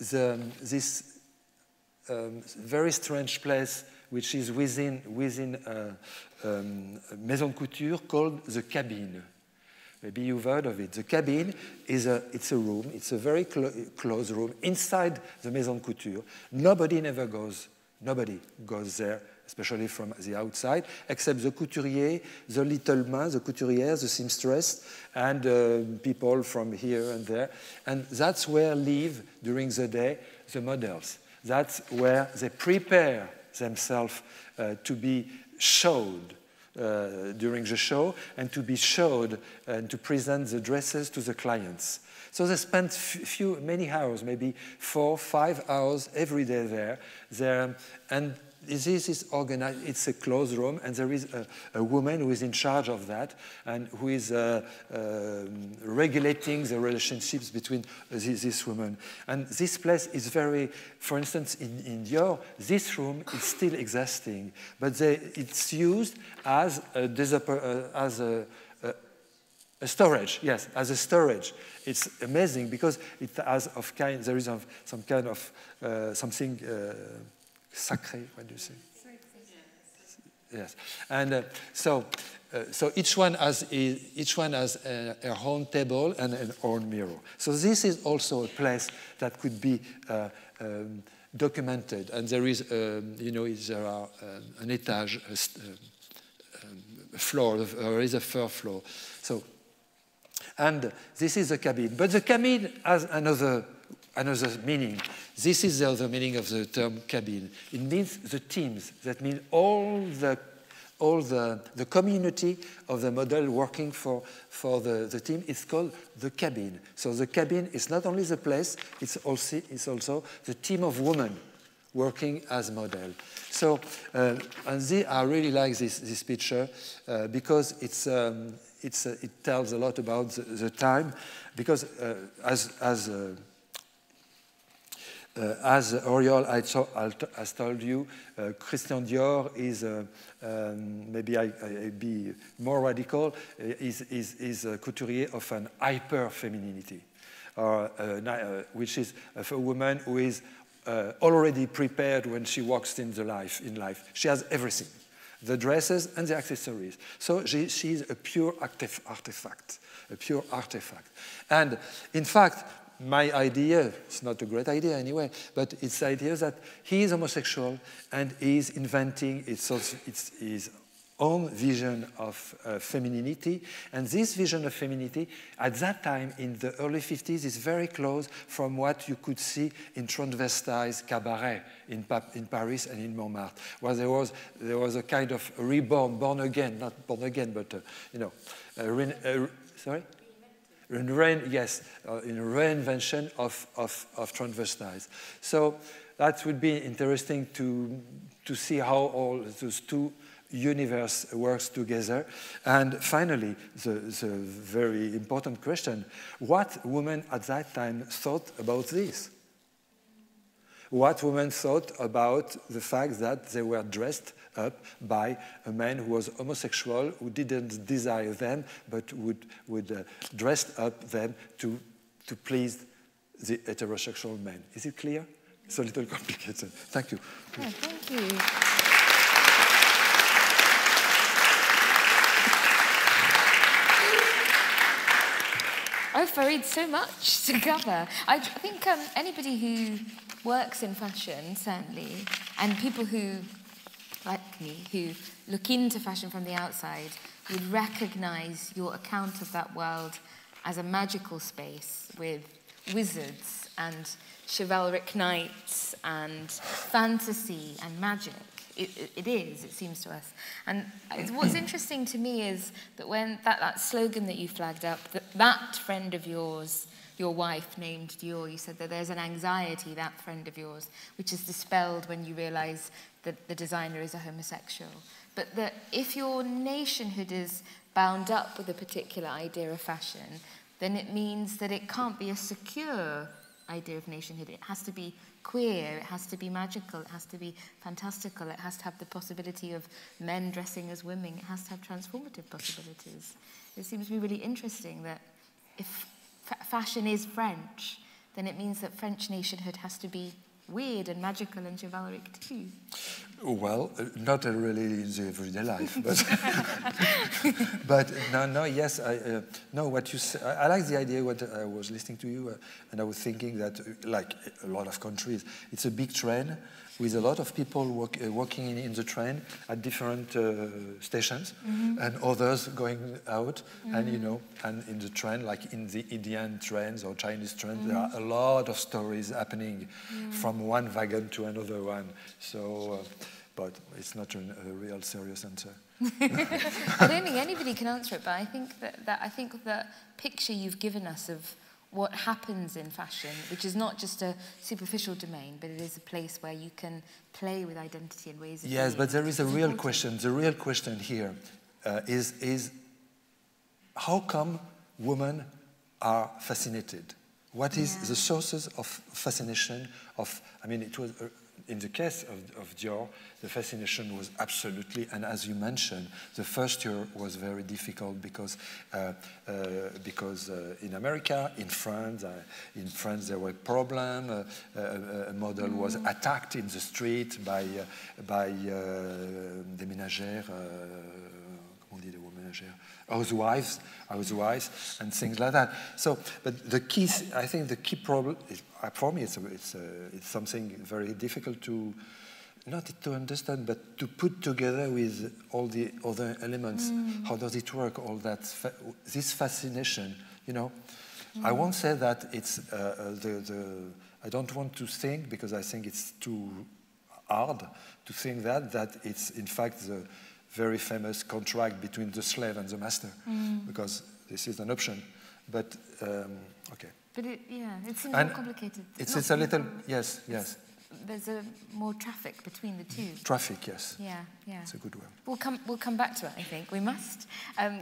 this very strange place which is within Maison Couture, called the cabine. Maybe you've heard of it. The cabin is it's a room. It's a very closed room inside the Maison de Couture. Nobody goes there, especially from the outside, except the couturier, the little man, the couturière, the seamstress, and people from here and there. And that's where live, during the day, the models. That's where they prepare themselves to be showed during the show, and to be showed and to present the dresses to the clients. So they spent many hours, maybe 4 or 5 hours every day there. And this is organized. It's a closed room, and there is a woman who is in charge of that and who is regulating the relationships between this woman. And this place is very, for instance, in Dior, this room is still existing, but it's used as a storage, yes, as a storage. It's amazing because it has there is some kind of something sacré, what do you say? Yes, and so each one has her own table and an own mirror. So this is also a place that could be documented. And there is, there are an étage, a floor, there is a first floor. So. And this is the cabin. But the cabin has another meaning. This is the other meaning of the term cabin. It means the teams. That means all the community of the model working for the team. It's called the cabin. So the cabin is not only the place, it's also the team of women working as model. So, I really like this picture because it tells a lot about the time, because as Oriole has told you, Christian Dior is, maybe I be more radical, is a couturier of an hyper-femininity, which is a woman who is already prepared when she walks in life. She has everything. The dresses and the accessories. So she is a pure artifact, a pure artifact. And in fact, my idea, it's not a great idea anyway, but it's the idea that he is homosexual and he is inventing his own vision of femininity. And this vision of femininity, at that time, in the early 50s, is very close from what you could see in transvestite cabaret in Paris and in Montmartre, where there was a kind of reborn, reinvention of transvestites. So that would be interesting to see how all those two universe works together. And finally, the very important question, what women at that time thought about this? What women thought about the fact that they were dressed up by a man who was homosexual, who didn't desire them, but would dress up them to please the heterosexual men. Is it clear? It's a little complicated. Thank you. Oh, thank you. Oh, Farid, so much to cover. I think anybody who works in fashion, certainly, and people who, like me, who look into fashion from the outside, would recognise your account of that world as a magical space with wizards and chivalric knights and fantasy and magic. It is, it seems to us. And what's interesting to me is that when that slogan that you flagged up, that friend of yours, your wife named Dior, you said that there's an anxiety, that friend of yours, which is dispelled when you realise that the designer is a homosexual. But that if your nationhood is bound up with a particular idea of fashion, then it means that it can't be a secure idea of nationhood. It has to be queer, it has to be magical, it has to be fantastical, it has to have the possibility of men dressing as women, it has to have transformative possibilities. It seems to be really interesting that if fashion is French, then it means that French nationhood has to be weird and magical and chivalric too. Well, not really in the everyday life, but but no, yes, no. What you say, I like the idea. What I was listening to you, and I was thinking that, like a lot of countries, it's a big train with a lot of people walking in the train at different stations, mm-hmm. and others going out, mm-hmm. and you know, and in the train, like in the Indian trains or Chinese trains, mm-hmm. there are a lot of stories happening mm-hmm. from one wagon to another one. So. But it's not a real serious answer. I don't think anybody can answer it, but I think that picture you've given us of what happens in fashion, which is not just a superficial domain, but it is a place where you can play with identity and ways of Yes, but there is a real question. The real question here is how come women are fascinated? What is the sources of fascination of, I mean, it was... In the case of Dior, the fascination was absolutely, and as you mentioned, the first year was very difficult because in America, in France there were problems. A model was attacked in the street by des ménagères. Comment dit le mot ménagère? Housewives, and things like that. So, but the key, I think the key problem, is, for me, it's something very difficult to, not to understand, but to put together with all the other elements. Mm. How does it work, all that, this fascination, you know? Mm. I won't say that it's I don't want to think, because I think it's too hard to think that it's in fact the very famous contract between the slave and the master, because this is an option. But, okay. But it seems more complicated. It's a little, yes. There's a more traffic between the two. Traffic, yes. Yeah. It's a good word. We'll come back to it, I think. We must.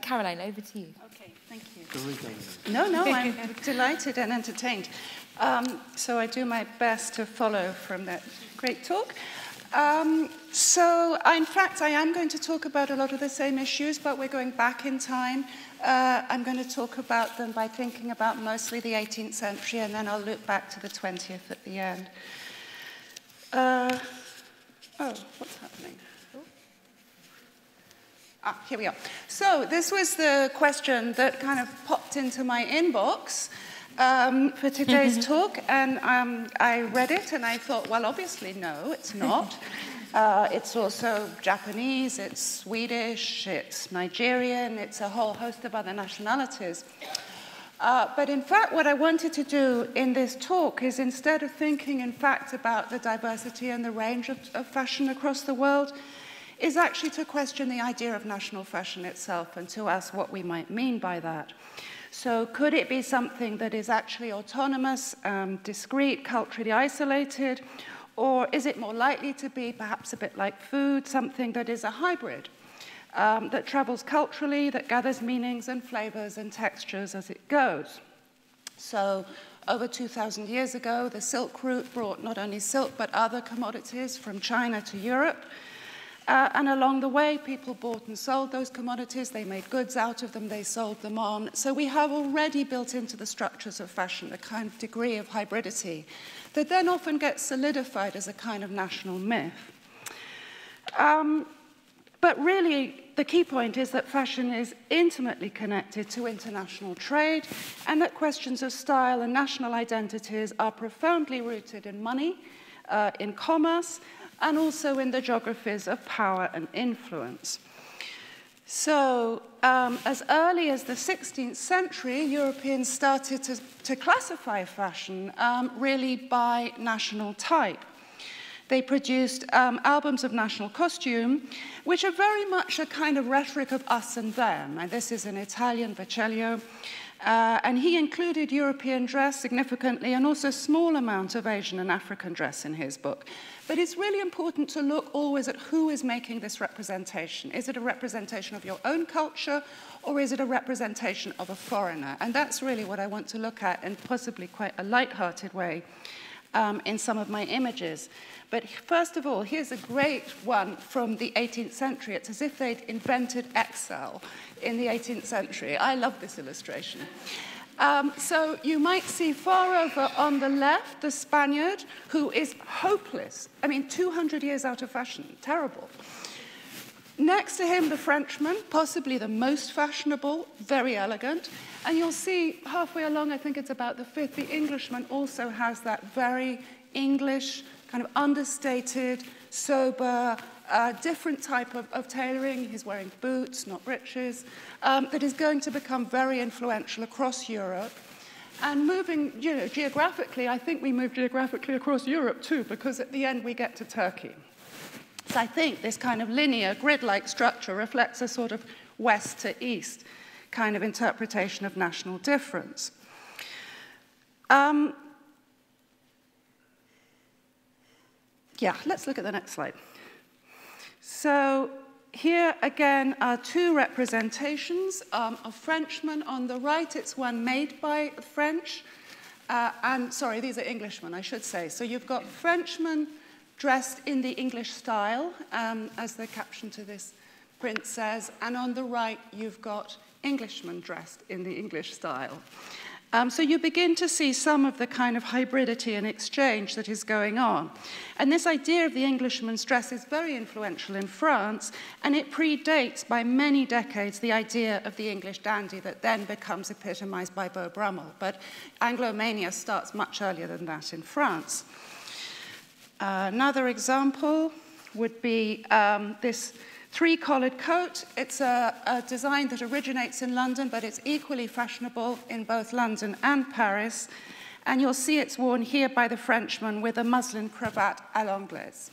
Caroline, over to you. Okay, thank you. No, I'm delighted and entertained. So I do my best to follow from that great talk. So, in fact, I am going to talk about a lot of the same issues, but we're going back in time. I'm going to talk about them by thinking about mostly the 18th century, and then I'll look back to the 20th at the end. What's happening? Ah, here we are. So, this was the question that kind of popped into my inbox. For today's talk, and I read it and I thought, well, obviously, no, it's not. It's also Japanese, it's Swedish, it's Nigerian, it's a whole host of other nationalities. But in fact, what I wanted to do in this talk is, instead of thinking, in fact, about the diversity and the range of fashion across the world, is actually to question the idea of national fashion itself and to ask what we might mean by that. So could it be something that is actually autonomous, discrete, culturally isolated, or is it more likely to be perhaps a bit like food, something that is a hybrid, that travels culturally, that gathers meanings and flavors and textures as it goes? So over 2,000 years ago, the Silk Route brought not only silk but other commodities from China to Europe. And along the way, people bought and sold those commodities. They made goods out of them. They sold them on. So we have already built into the structures of fashion a kind of degree of hybridity that then often gets solidified as a kind of national myth. But really, the key point is that fashion is intimately connected to international trade, and that questions of style and national identities are profoundly rooted in money, in commerce, and also in the geographies of power and influence. So, as early as the 16th century, Europeans started to classify fashion really by national type. They produced albums of national costume, which are very much a kind of rhetoric of us and them. And this is an Italian, Vecellio. And he included European dress significantly and also a small amount of Asian and African dress in his book. But it's really important to look always at who is making this representation. Is it a representation of your own culture, or is it a representation of a foreigner? And that's really what I want to look at in possibly quite a light-hearted way in some of my images. But first of all, here's a great one from the 18th century. It's as if they'd invented Excel in the 18th century. I love this illustration. So you might see far over on the left the Spaniard, who is hopeless. I mean, 200 years out of fashion, terrible. Next to him, the Frenchman, possibly the most fashionable, very elegant. And you'll see halfway along, I think it's about the fifth, the Englishman also has that very English, kind of understated, sober, different type of tailoring. He's wearing boots, not breeches, that is going to become very influential across Europe. And moving, you know, geographically, I think we move geographically across Europe too, because at the end we get to Turkey. So I think this kind of linear grid-like structure reflects a sort of west to east kind of interpretation of national difference. Yeah, let's look at the next slide. So here again are two representations of Frenchmen. On the right, it's one made by French. And sorry, these are Englishmen, I should say. So you've got Frenchmen dressed in the English style, as the caption to this print says. And on the right, you've got Englishmen dressed in the English style. So you begin to see some of the kind of hybridity and exchange that is going on. And this idea of the Englishman's dress is very influential in France, and it predates by many decades the idea of the English dandy that then becomes epitomized by Beau Brummel. But Anglomania starts much earlier than that in France. Another example would be this three-collared coat. It's a design that originates in London, but it's equally fashionable in both London and Paris. And you'll see it's worn here by the Frenchman with a muslin cravat à l'anglaise.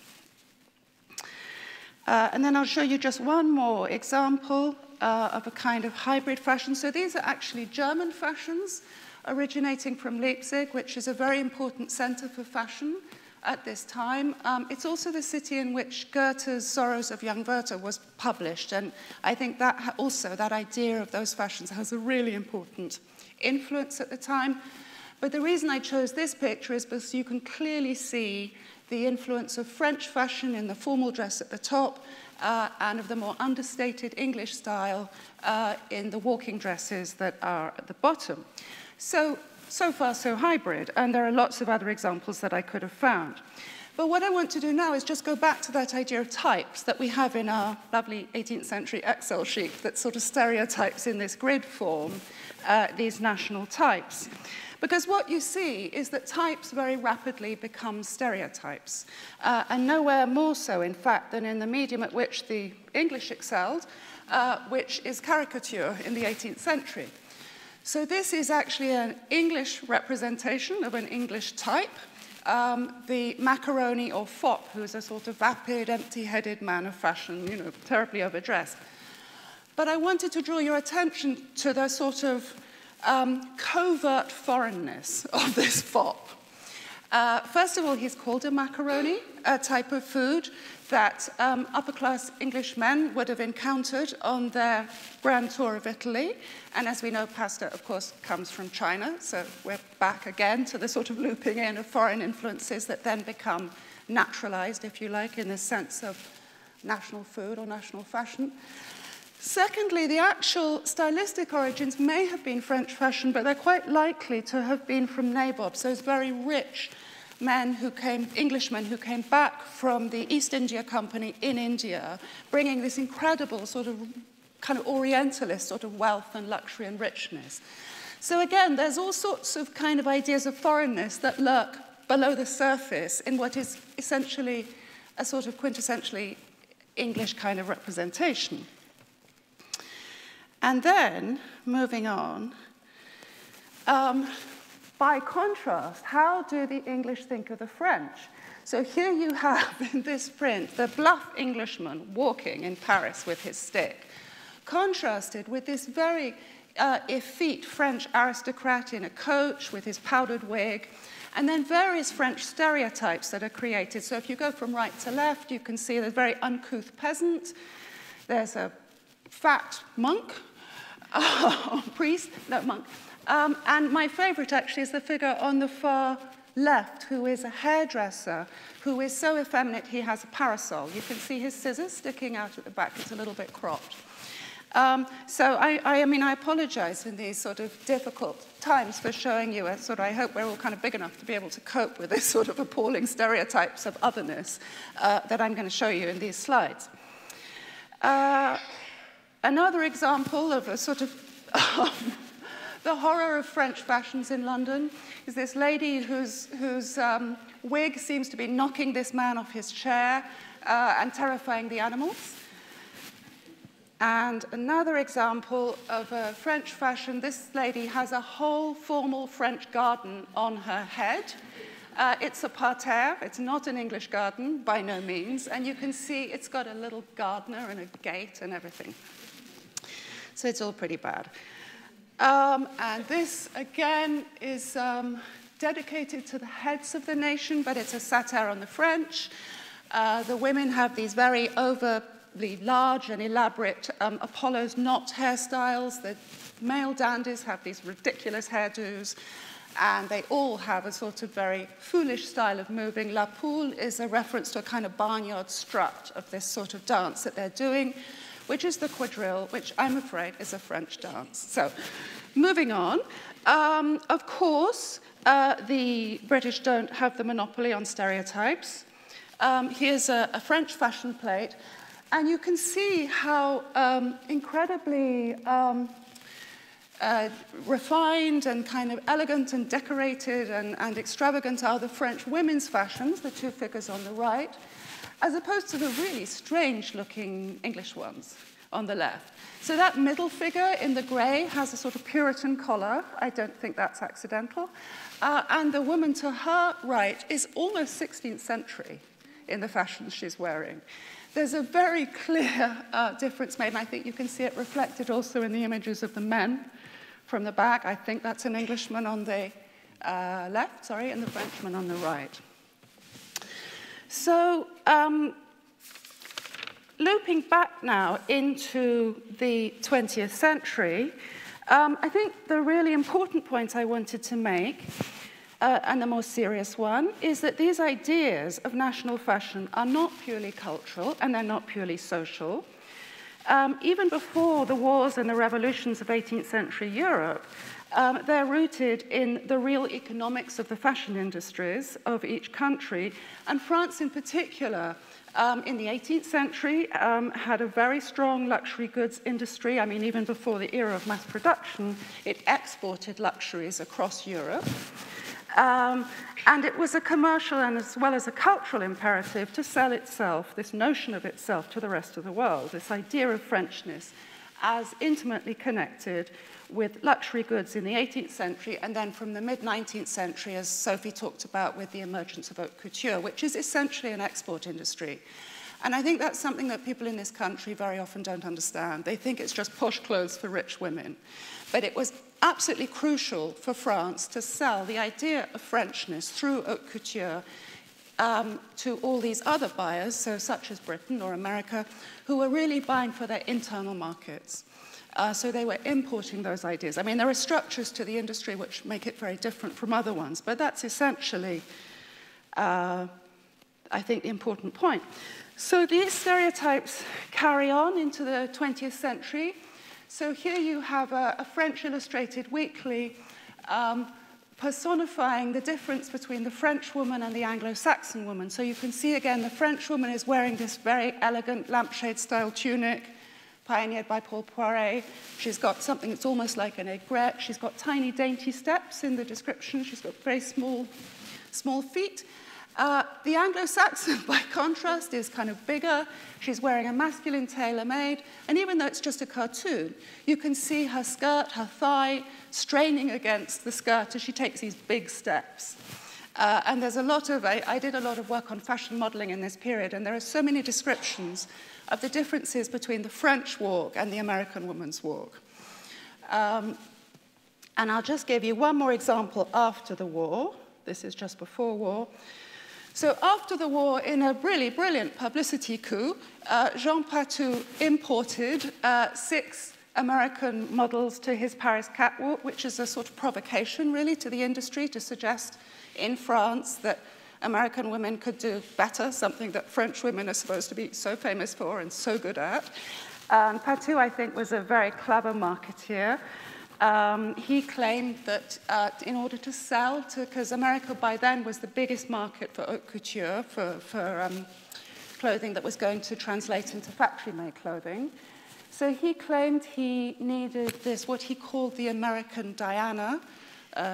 And then I'll show you just one more example of a kind of hybrid fashion. So these are actually German fashions originating from Leipzig, which is a very important center for fashion at this time. It's also the city in which Goethe's Sorrows of Young Werther was published, and I think that also, that idea of those fashions has a really important influence at the time. But the reason I chose this picture is because you can clearly see the influence of French fashion in the formal dress at the top, and of the more understated English style in the walking dresses that are at the bottom. So far, so hybrid, and there are lots of other examples that I could have found. But what I want to do now is just go back to that idea of types that we have in our lovely 18th century Excel sheet that sort of stereotypes in this grid form these national types. Because what you see is that types very rapidly become stereotypes, and nowhere more so, in fact, than in the medium at which the English excelled, which is caricature in the 18th century. So this is actually an English representation of an English type, the macaroni or fop, who's a sort of vapid, empty-headed man of fashion, you know, terribly overdressed. But I wanted to draw your attention to the sort of covert foreignness of this fop. First of all, he's called a macaroni, a type of food that upper-class Englishmen would have encountered on their grand tour of Italy. And as we know, pasta, of course, comes from China, so we're back again to the sort of looping in of foreign influences that then become naturalized, if you like, in the sense of national food or national fashion. Secondly, the actual stylistic origins may have been French fashion, but they're quite likely to have been from nabobs, those very rich men who came, Englishmen who came back from the East India Company in India, bringing this incredible sort of kind of orientalist sort of wealth and luxury and richness. So again, there's all sorts of kind of ideas of foreignness that lurk below the surface in what is essentially a sort of quintessentially English kind of representation. And then, moving on, by contrast, how do the English think of the French? So here you have, in this print, the bluff Englishman walking in Paris with his stick, contrasted with this very effete French aristocrat in a coach with his powdered wig, and then various French stereotypes that are created. So if you go from right to left, you can see the very uncouth peasant. There's a fat monk, priest, no, monk. And my favorite, actually, is the figure on the far left, who is a hairdresser, who is so effeminate he has a parasol. You can see his scissors sticking out at the back. It's a little bit cropped. So I apologize in these sort of difficult times for showing you a sort of, I hope we're all kind of big enough to be able to cope with this sort of appalling stereotypes of otherness that I'm going to show you in these slides. Another example of a sort of the horror of French fashions in London is this lady whose wig seems to be knocking this man off his chair and terrifying the animals. And another example of a French fashion, this lady has a whole formal French garden on her head. It's a parterre, it's not an English garden, by no means, and you can see it's got a little gardener and a gate and everything. So it's all pretty bad. And this, again, is dedicated to the heads of the nation, but it's a satire on the French. The women have these very overly large and elaborate Apollo's knot hairstyles. The male dandies have these ridiculous hairdos. And they all have a sort of very foolish style of moving. La Poule is a reference to a kind of barnyard strut of this sort of dance that they're doing, which is the quadrille, which I'm afraid is a French dance. So, moving on. Of course, the British don't have the monopoly on stereotypes. Here's a French fashion plate. And you can see how incredibly... refined and kind of elegant and decorated and extravagant are the French women's fashions, the two figures on the right, as opposed to the really strange-looking English ones on the left. So that middle figure in the grey has a sort of Puritan collar. I don't think that's accidental. And the woman to her right is almost 16th century in the fashions she's wearing. There's a very clear difference made, and I think you can see it reflected also in the images of the men from the back. I think that's an Englishman on the left, sorry, and the Frenchman on the right. So looping back now into the 20th century, I think the really important point I wanted to make and the more serious one, is that these ideas of national fashion are not purely cultural and they're not purely social. Even before the wars and the revolutions of 18th century Europe, they're rooted in the real economics of the fashion industries of each country. And France in particular, in the 18th century, had a very strong luxury goods industry. I mean, even before the era of mass production, it exported luxuries across Europe. And it was a commercial and as well as a cultural imperative to sell itself, this notion of itself, to the rest of the world, this idea of Frenchness as intimately connected with luxury goods in the 18th century, and then from the mid-19th century, as Sophie talked about, with the emergence of haute couture, which is essentially an export industry. And I think that's something that people in this country very often don't understand. They think it's just posh clothes for rich women. But it was absolutely crucial for France to sell the idea of Frenchness through haute couture to all these other buyers, so such as Britain or America, who were really buying for their internal markets. So they were importing those ideas. I mean, there are structures to the industry which make it very different from other ones, but that's essentially, I think, the important point. So these stereotypes carry on into the 20th century. So here you have a French Illustrated Weekly personifying the difference between the French woman and the Anglo-Saxon woman. So you can see again the French woman is wearing this very elegant lampshade-style tunic pioneered by Paul Poiret. She's got something that's almost like an aigrette. She's got tiny, dainty steps in the description. She's got very small feet. The Anglo-Saxon, by contrast, is kind of bigger. She's wearing a masculine tailor-made, and even though it's just a cartoon, you can see her skirt, her thigh, straining against the skirt as she takes these big steps. And there's a lot of, I did a lot of work on fashion modeling in this period, and there are so many descriptions of the differences between the French walk and the American woman's walk. And I'll just give you one more example after the war. This is just before war. So after the war, in a really brilliant publicity coup, Jean Patou imported 6 American models to his Paris catwalk, which is a sort of provocation, really, to the industry to suggest in France that American women could do better, something that French women are supposed to be so famous for and so good at. Patou, I think, was a very clever marketeer. He claimed that in order to sell, because America by then was the biggest market for haute couture, for clothing that was going to translate into factory-made clothing. So he claimed he needed this, what he called the American Diana,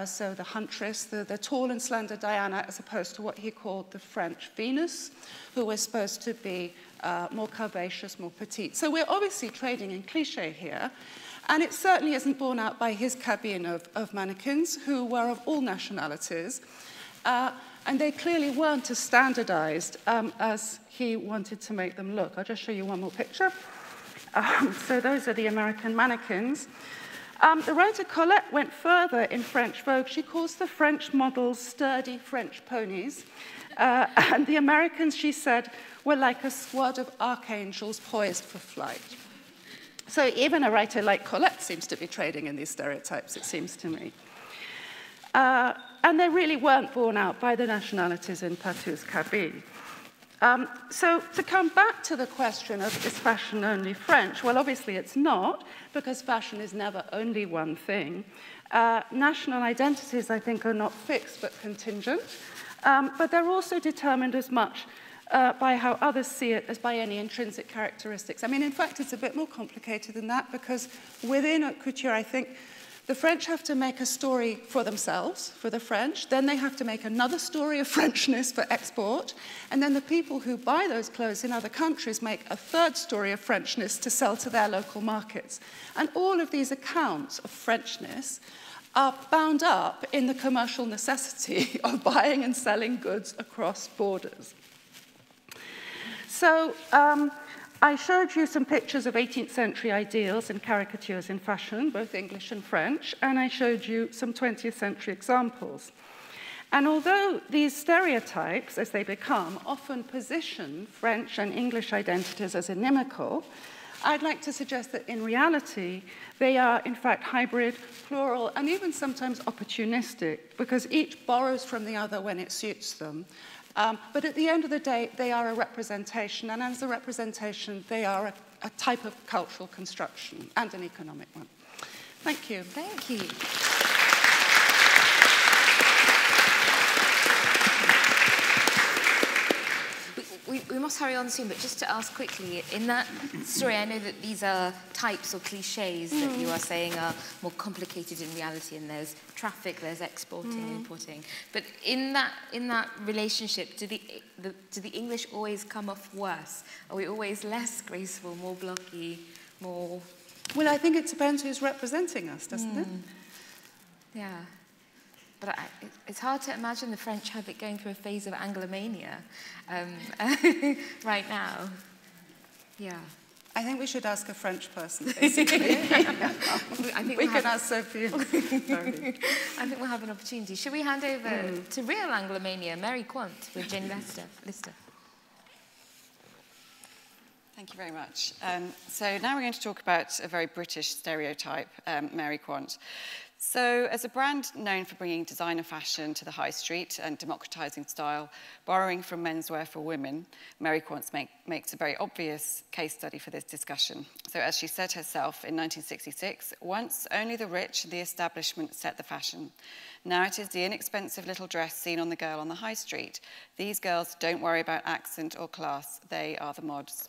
so the huntress, the tall and slender Diana, as opposed to what he called the French Venus, who was supposed to be more curvaceous, more petite. So we're obviously trading in cliche here, and it certainly isn't borne out by his cabine of mannequins, who were of all nationalities, and they clearly weren't as standardized as he wanted to make them look. I'll just show you one more picture. So those are the American mannequins. The writer Colette went further in French Vogue. She calls the French models sturdy French ponies. And the Americans, she said, were like a squad of archangels poised for flight. So even a writer like Colette seems to be trading in these stereotypes, it seems to me. And they really weren't borne out by the nationalities in Patou's cabine. So to come back to the question of, is fashion only French? Well, obviously it's not, because fashion is never only one thing. National identities, I think, are not fixed but contingent, but they're also determined as much by how others see it as by any intrinsic characteristics. I mean, in fact, it's a bit more complicated than that, because within haute couture, I think, the French have to make a story for themselves, for the French, then they have to make another story of Frenchness for export, and then the people who buy those clothes in other countries make a third story of Frenchness to sell to their local markets. And all of these accounts of Frenchness are bound up in the commercial necessity of buying and selling goods across borders. So, I showed you some pictures of 18th century ideals and caricatures in fashion, both English and French, and I showed you some 20th century examples. And although these stereotypes, as they become, often position French and English identities as inimical, I'd like to suggest that in reality, they are in fact hybrid, plural, and even sometimes opportunistic, because each borrows from the other when it suits them. But at the end of the day, they are a representation, and as a representation, they are a type of cultural construction and an economic one. Thank you. Thank you. We must hurry on soon, but just to ask quickly, in that story, I know that these are types or cliches that you are saying are more complicated in reality, and there's traffic, there's exporting, importing. But in that relationship, do the English always come off worse? Are we always less graceful, more blocky, more... Well, I think it depends who's representing us, doesn't it? Yeah. But it's hard to imagine the French have it going through a phase of Anglomania right now. Yeah. I think we should ask a French person, basically. I think we can ask Sophie. I think we'll have an opportunity. Should we hand over to real Anglomania, Mary Quant with Jenny Lister? Thank you very much. So now we're going to talk about a very British stereotype, Mary Quant. So, as a brand known for bringing designer fashion to the high street and democratising style, borrowing from menswear for women, Mary Quant makes a very obvious case study for this discussion. So, as she said herself in 1966, once only the rich and the establishment set the fashion. Now it is the inexpensive little dress seen on the girl on the high street. These girls don't worry about accent or class, they are the mods.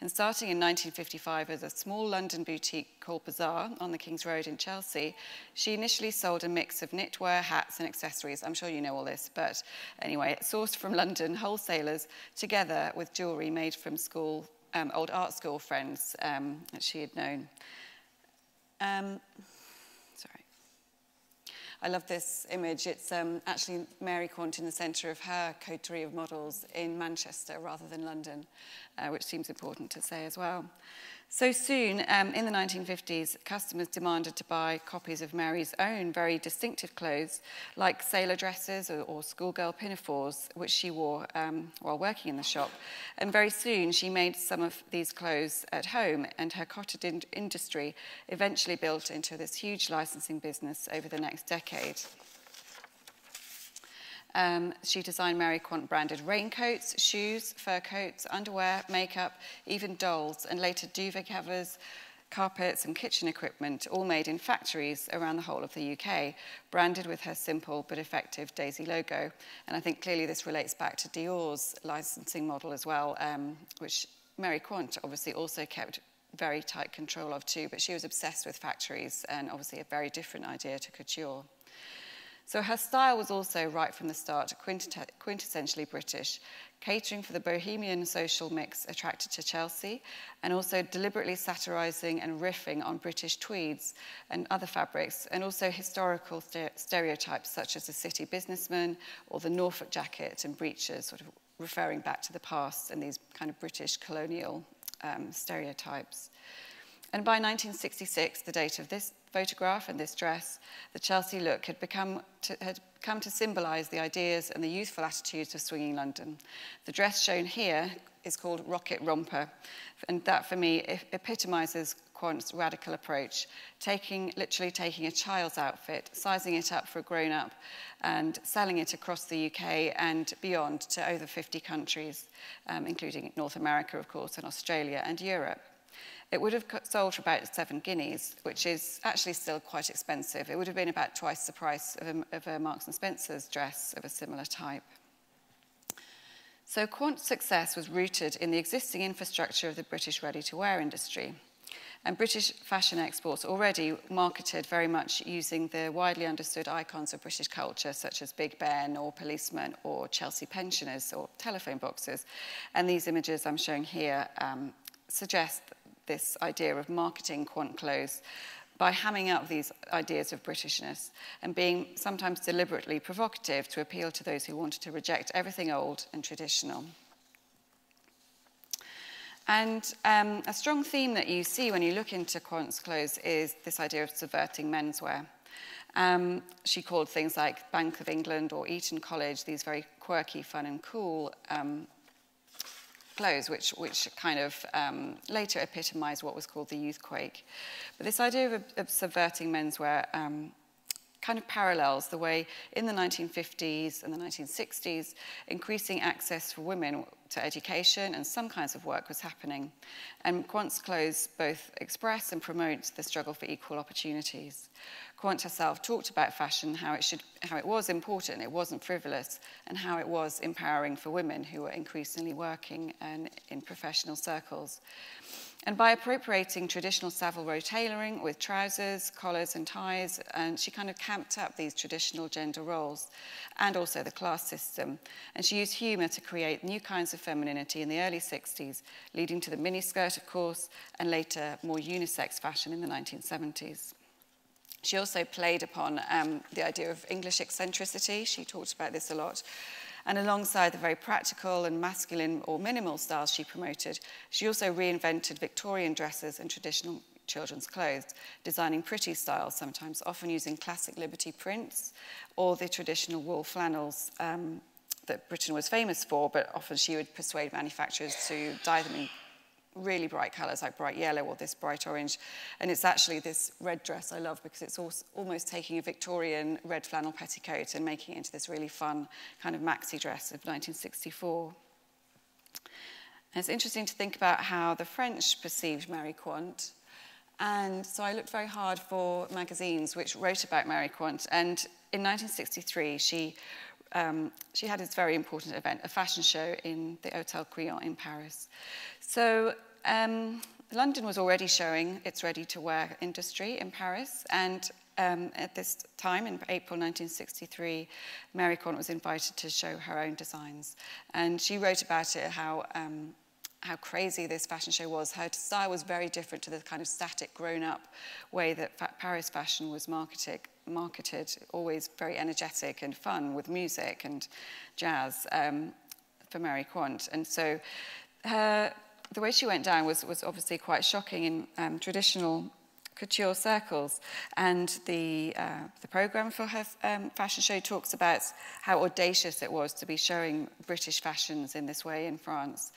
And starting in 1955 as a small London boutique called Bazaar on the King's Road in Chelsea, she initially sold a mix of knitwear, hats and accessories. I'm sure you know all this, but anyway, sourced from London wholesalers together with jewellery made from school, old art school friends that she had known. I love this image. It's actually Mary Quant in the centre of her coterie of models in Manchester rather than London, which seems important to say as well. So soon, in the 1950s, customers demanded to buy copies of Mary's own very distinctive clothes, like sailor dresses or schoolgirl pinafores, which she wore while working in the shop. And very soon, she made some of these clothes at home, and her cottage industry eventually built into this huge licensing business over the next decade. She designed Mary Quant branded raincoats, shoes, fur coats, underwear, makeup, even dolls, and later duvet covers, carpets and kitchen equipment, all made in factories around the whole of the UK, branded with her simple but effective daisy logo. And I think clearly this relates back to Dior's licensing model as well, which Mary Quant obviously also kept very tight control of too, but she was obsessed with factories and obviously a very different idea to couture. So her style was also, right from the start, quintessentially British, catering for the bohemian social mix attracted to Chelsea, and also deliberately satirising and riffing on British tweeds and other fabrics, and also historical stereotypes such as the city businessman or the Norfolk jacket and breeches, sort of referring back to the past and these kind of British colonial stereotypes. And by 1966, the date of this photograph and this dress, the Chelsea look had come to symbolise the ideas and the youthful attitudes of swinging London. The dress shown here is called Rocket Romper, and that for me epitomises Quant's radical approach, literally taking a child's outfit, sizing it up for a grown-up, and selling it across the UK and beyond to over 50 countries, including North America, of course, and Australia and Europe. It would have sold for about £7, which is actually still quite expensive. It would have been about twice the price of a Marks & Spencer's dress of a similar type. So Quant's success was rooted in the existing infrastructure of the British ready-to-wear industry. And British fashion exports already marketed very much using the widely understood icons of British culture, such as Big Ben or policemen or Chelsea pensioners or telephone boxes. And these images I'm showing here suggest this idea of marketing Quant clothes by hamming up these ideas of Britishness and being sometimes deliberately provocative to appeal to those who wanted to reject everything old and traditional. And a strong theme that you see when you look into Quant's clothes is this idea of subverting menswear. She called things like Bank of England or Eton College these very quirky, fun and cool clothes, which kind of later epitomised what was called the youth quake. But this idea of subverting menswear kind of parallels the way in the 1950s and the 1960s, increasing access for women to education and some kinds of work was happening. And Quant's clothes both express and promote the struggle for equal opportunities. Quant herself talked about fashion, how it was important, it wasn't frivolous, and how it was empowering for women who were increasingly working and in professional circles. And by appropriating traditional Savile Row tailoring with trousers, collars and ties, and she kind of camped up these traditional gender roles and also the class system. And she used humour to create new kinds of femininity in the early 60s, leading to the miniskirt, of course, and later more unisex fashion in the 1970s. She also played upon the idea of English eccentricity. She talked about this a lot. And alongside the very practical and masculine or minimal styles she promoted, she also reinvented Victorian dresses and traditional children's clothes, designing pretty styles sometimes, often using classic Liberty prints or the traditional wool flannels that Britain was famous for, but often she would persuade manufacturers to dye them in really bright colours, like bright yellow or this bright orange. And it's actually this red dress I love because it's almost taking a Victorian red flannel petticoat and making it into this really fun kind of maxi dress of 1964. And it's interesting to think about how the French perceived Mary Quant. And so I looked very hard for magazines which wrote about Mary Quant. And in 1963, she had this very important event, a fashion show in the Hôtel Crillon in Paris. So London was already showing its ready-to-wear industry in Paris, and at this time, in April 1963, Mary Quant was invited to show her own designs. And she wrote about it, how crazy this fashion show was. Her style was very different to the kind of static, grown-up way that Paris fashion was marketed, always very energetic and fun with music and jazz for Mary Quant. And so the way she went down was obviously quite shocking in traditional couture circles. And the programme for her fashion show talks about how audacious it was to be showing British fashions in this way in France.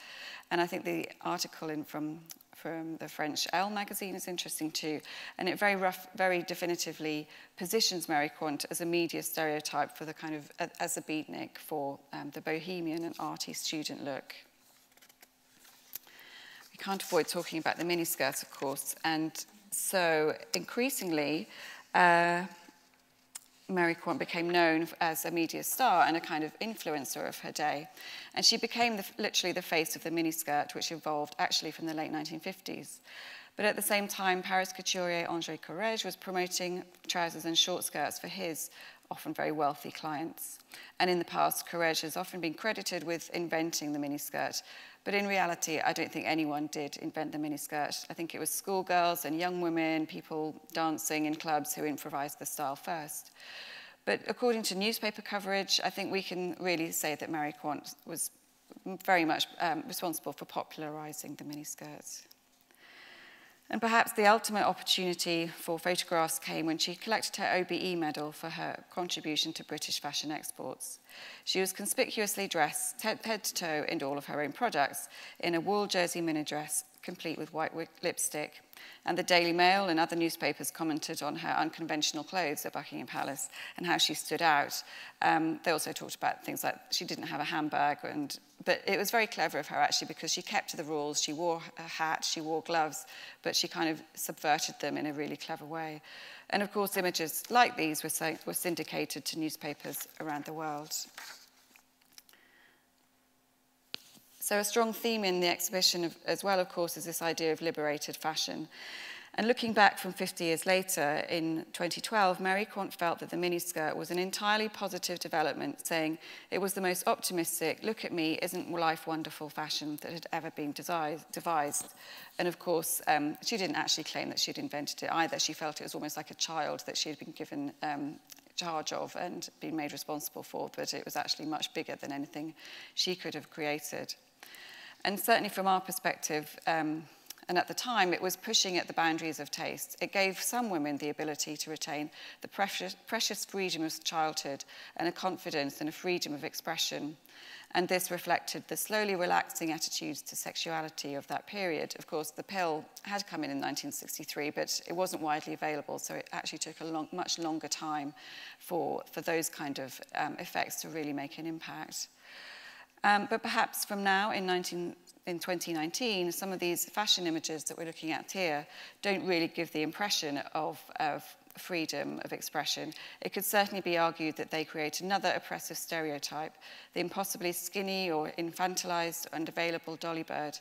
And I think the article from from the French Elle magazine is interesting too, and it very definitively positions Mary Quant as a media stereotype for the kind of, as a beatnik for the bohemian and arty student look. We can't avoid talking about the miniskirts, of course, and so increasingly, Mary Quant became known as a media star and a kind of influencer of her day. And she became literally the face of the miniskirt, which evolved actually from the late 1950s. But at the same time, Paris couturier André Corrèges was promoting trousers and short skirts for his often very wealthy clients. And in the past, Corrèges has often been credited with inventing the miniskirt. But in reality, I don't think anyone did invent the miniskirt. I think it was schoolgirls and young women, people dancing in clubs who improvised the style first. But according to newspaper coverage, I think we can really say that Mary Quant was very much responsible for popularizing the miniskirt. And perhaps the ultimate opportunity for photographs came when she collected her OBE medal for her contribution to British fashion exports. She was conspicuously dressed head to toe in all of her own products, in a wool jersey mini-dress, complete with white lipstick. And the Daily Mail and other newspapers commented on her unconventional clothes at Buckingham Palace and how she stood out. They also talked about things like she didn't have a handbag, but it was very clever of her actually, because she kept to the rules. She wore a hat, she wore gloves, but she kind of subverted them in a really clever way. And of course, images like these were syndicated to newspapers around the world. So a strong theme in the exhibition as well, of course, is this idea of liberated fashion. And looking back from 50 years later, in 2012, Mary Quant felt that the miniskirt was an entirely positive development, saying, it was the most optimistic, look at me, isn't life wonderful fashion that had ever been devised. And of course, she didn't actually claim that she'd invented it either. She felt it was almost like a child that she had been given charge of and been made responsible for, but it was actually much bigger than anything she could have created. And certainly from our perspective, and at the time, it was pushing at the boundaries of taste. It gave some women the ability to retain the precious freedom of childhood and a confidence and a freedom of expression. And this reflected the slowly relaxing attitudes to sexuality of that period. Of course, the pill had come in 1963, but it wasn't widely available, so it actually took a much longer time for those kind of effects to really make an impact. But perhaps from now, in 2019, some of these fashion images that we're looking at here don't really give the impression of freedom of expression. It could certainly be argued that they create another oppressive stereotype, the impossibly skinny or infantilized and available dolly bird.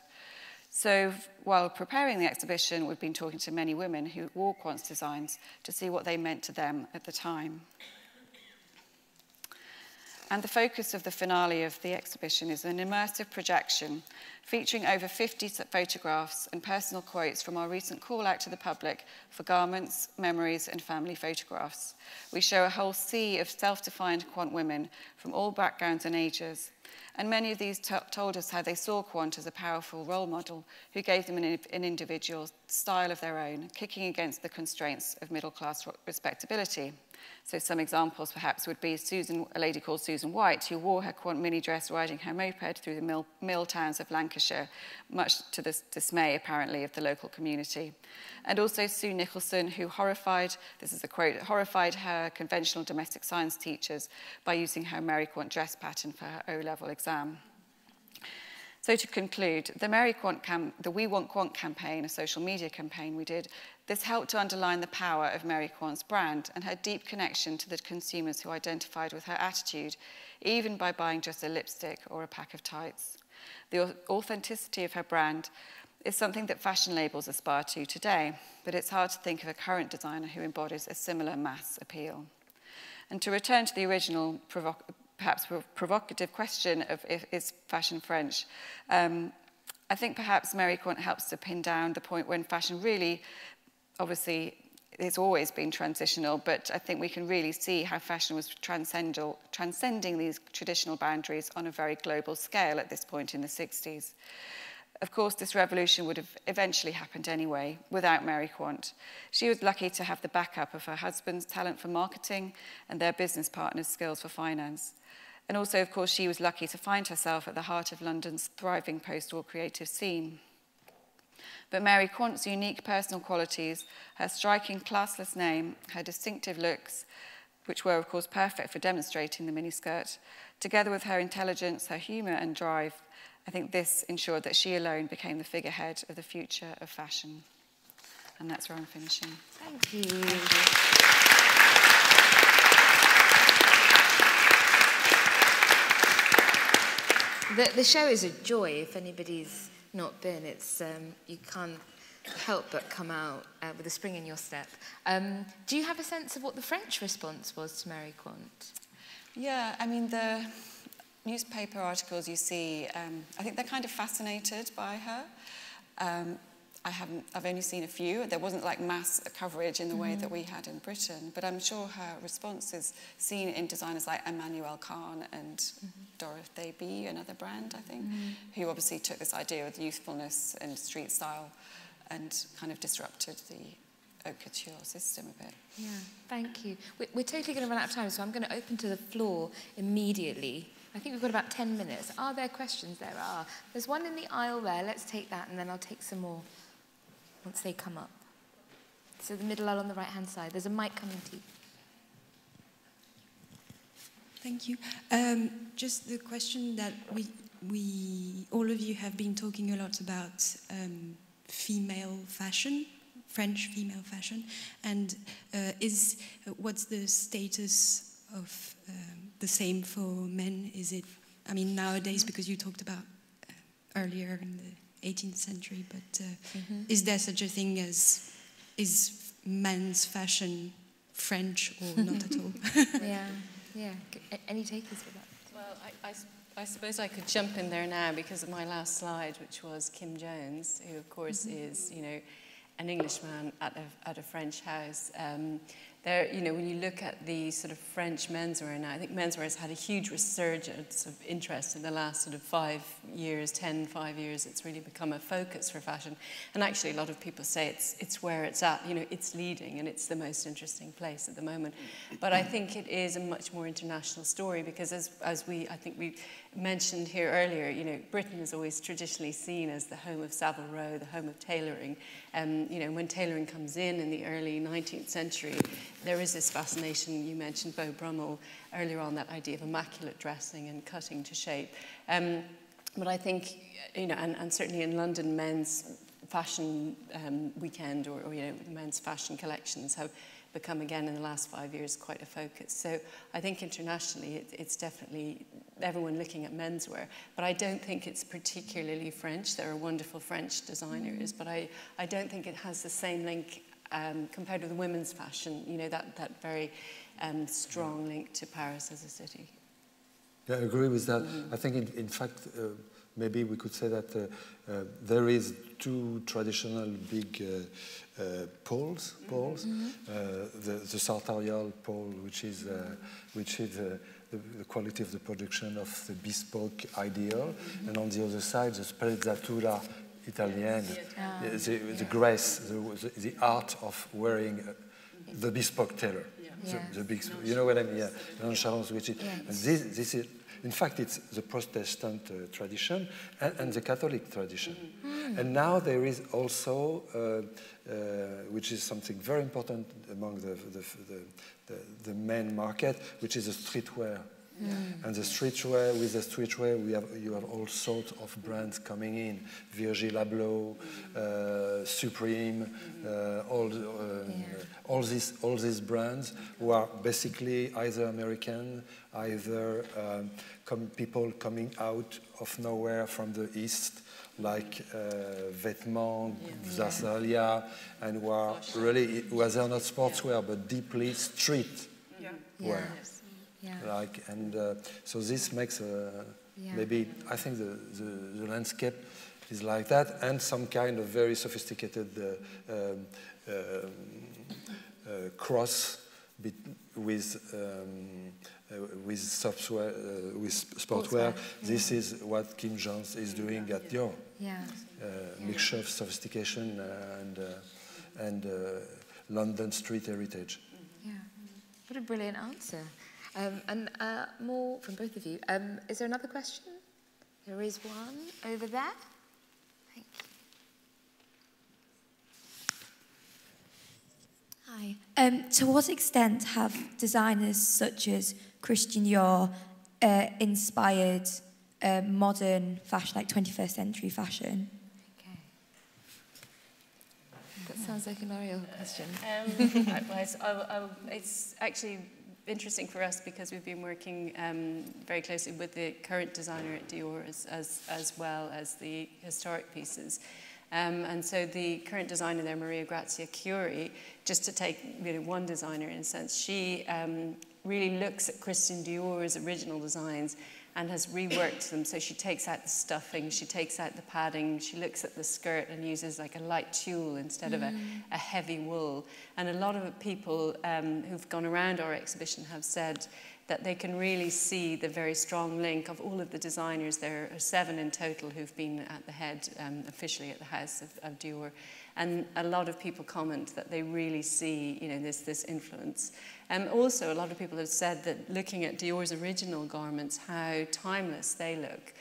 So while preparing the exhibition, we've been talking to many women who wore Quant's designs to see what they meant to them at the time. And the focus of the finale of the exhibition is an immersive projection featuring over 50 photographs and personal quotes from our recent call out to the public for garments, memories, and family photographs. We show a whole sea of self-defined Quant women from all backgrounds and ages. And many of these told us how they saw Quant as a powerful role model who gave them an individual style of their own, kicking against the constraints of middle-class respectability. So some examples perhaps would be a lady called Susan White, who wore her Quant mini dress riding her moped through the mill towns of Lancashire, much to the dismay apparently of the local community. And also Sue Nicholson, who horrified, this is a quote, horrified her conventional domestic science teachers by using her Mary Quant dress pattern for her O-level exam. So to conclude, the We Want Quant campaign, a social media campaign we did, this helped to underline the power of Mary Quant's brand and her deep connection to the consumers who identified with her attitude, even by buying just a lipstick or a pack of tights. The authenticity of her brand is something that fashion labels aspire to today, but it's hard to think of a current designer who embodies a similar mass appeal. And to return to the original provocative question of is fashion French? I think perhaps Mary Quant helps to pin down the point when fashion really, obviously, it's always been transitional, but I think we can really see how fashion was transcending these traditional boundaries on a very global scale at this point in the 60s. Of course, this revolution would have eventually happened anyway, without Mary Quant. She was lucky to have the backup of her husband's talent for marketing and their business partner's skills for finance. And also, of course, she was lucky to find herself at the heart of London's thriving post-war creative scene. But Mary Quant's unique personal qualities, her striking classless name, her distinctive looks, which were, of course, perfect for demonstrating the miniskirt, together with her intelligence, her humour and drive, I think this ensured that she alone became the figurehead of the future of fashion. And that's where I'm finishing. Thank you. The show is a joy. If anybody's not been, it's you can't help but come out with a spring in your step. Do you have a sense of what the French response was to Mary Quant? Yeah, I mean, the newspaper articles you see, I think they're kind of fascinated by her. I've only seen a few. There wasn't like mass coverage in the way that we had in Britain, but I'm sure her response is seen in designers like Emmanuel Kahn and Dorothée B, another brand, I think, who obviously took this idea of youthfulness and street style and kind of disrupted the haute couture system a bit. Yeah, thank you. We're totally going to run out of time, so I'm going to open to the floor immediately. I think we've got about 10 minutes. Are there questions? There are. There's one in the aisle there. Let's take that, and then I'll take some more once they come up. So the middle aisle on the right-hand side. There's a mic coming to you. Thank you. Just the question that we all of you have been talking a lot about female fashion, French female fashion, and what's the status of the same for men? Is it, I mean, nowadays, because you talked about earlier in the 18th century, but is there such a thing as, is men's fashion French or not at all? Yeah, yeah. Any takers for that? Well, I suppose I could jump in there now because of my last slide, which was Kim Jones, who, of course, is, you know, an Englishman at a French house. There, you know, when you look at the sort of French menswear now, I think menswear has had a huge resurgence of interest in the last sort of 5 years, 5 years. It's really become a focus for fashion. And actually, a lot of people say it's where it's at. You know, it's leading, and it's the most interesting place at the moment. But I think it is a much more international story because, as I think we mentioned here earlier, you know, Britain is always traditionally seen as the home of Savile Row, the home of tailoring. You know, when tailoring comes in the early 19th century, there is this fascination. You mentioned Beau Brummel earlier on, that idea of immaculate dressing and cutting to shape. But I think, you know, and certainly in London, men's fashion weekend or you know, men's fashion collections have become again in the last 5 years quite a focus. So I think internationally it's definitely everyone looking at menswear, but I don't think it's particularly French. There are wonderful French designers, but I don't think it has the same link compared with women's fashion, you know, that very strong link to Paris as a city. Yeah, I agree with that. I think in fact maybe we could say that there is two traditional big poles. The sartorial pole, which is the quality of the production of the bespoke ideal, and on the other side, the sprezzatura Italienne, the grace, the art of wearing the bespoke tailor, the big, you know what I mean? Yeah, nonchalance, which is this is. In fact, it's the Protestant tradition and the Catholic tradition. And now there is also, which is something very important among the men market, which is the streetwear. And the streetwear, with the streetwear, you have all sorts of brands coming in: Virgil Abloh, Supreme, all these brands who are basically either American, either people coming out of nowhere from the East, like Vêtements, Zazalia, and who are really, well, they're not sportswear, but deeply street wear. Yeah. Like, and so this makes maybe, I think the landscape is like that, and some kind of very sophisticated cross with sportswear. This is what Kim Jones is doing at Dior. Mixture of sophistication and London street heritage. What a brilliant answer. And more from both of you. Is there another question? There is one over there. Thank you. Okay. To what extent have designers such as Christian Dior inspired modern fashion, like 21st century fashion? Okay. That sounds like an Oriole question. It's actually interesting for us because we've been working very closely with the current designer at Dior as well as the historic pieces. And so the current designer there, Maria Grazia Chiuri, just to take one designer in a sense, she really looks at Christian Dior's original designs and has reworked them. So she takes out the stuffing, she takes out the padding, she looks at the skirt and uses like a light tulle instead of a heavy wool. And a lot of people who've gone around our exhibition have said that they can really see the very strong link of all of the designers. There are 7 in total who've been at the head, officially at the house of Dior. And a lot of people comment that they really see this influence. Also, a lot of people have said that looking at Dior's original garments, how timeless they look.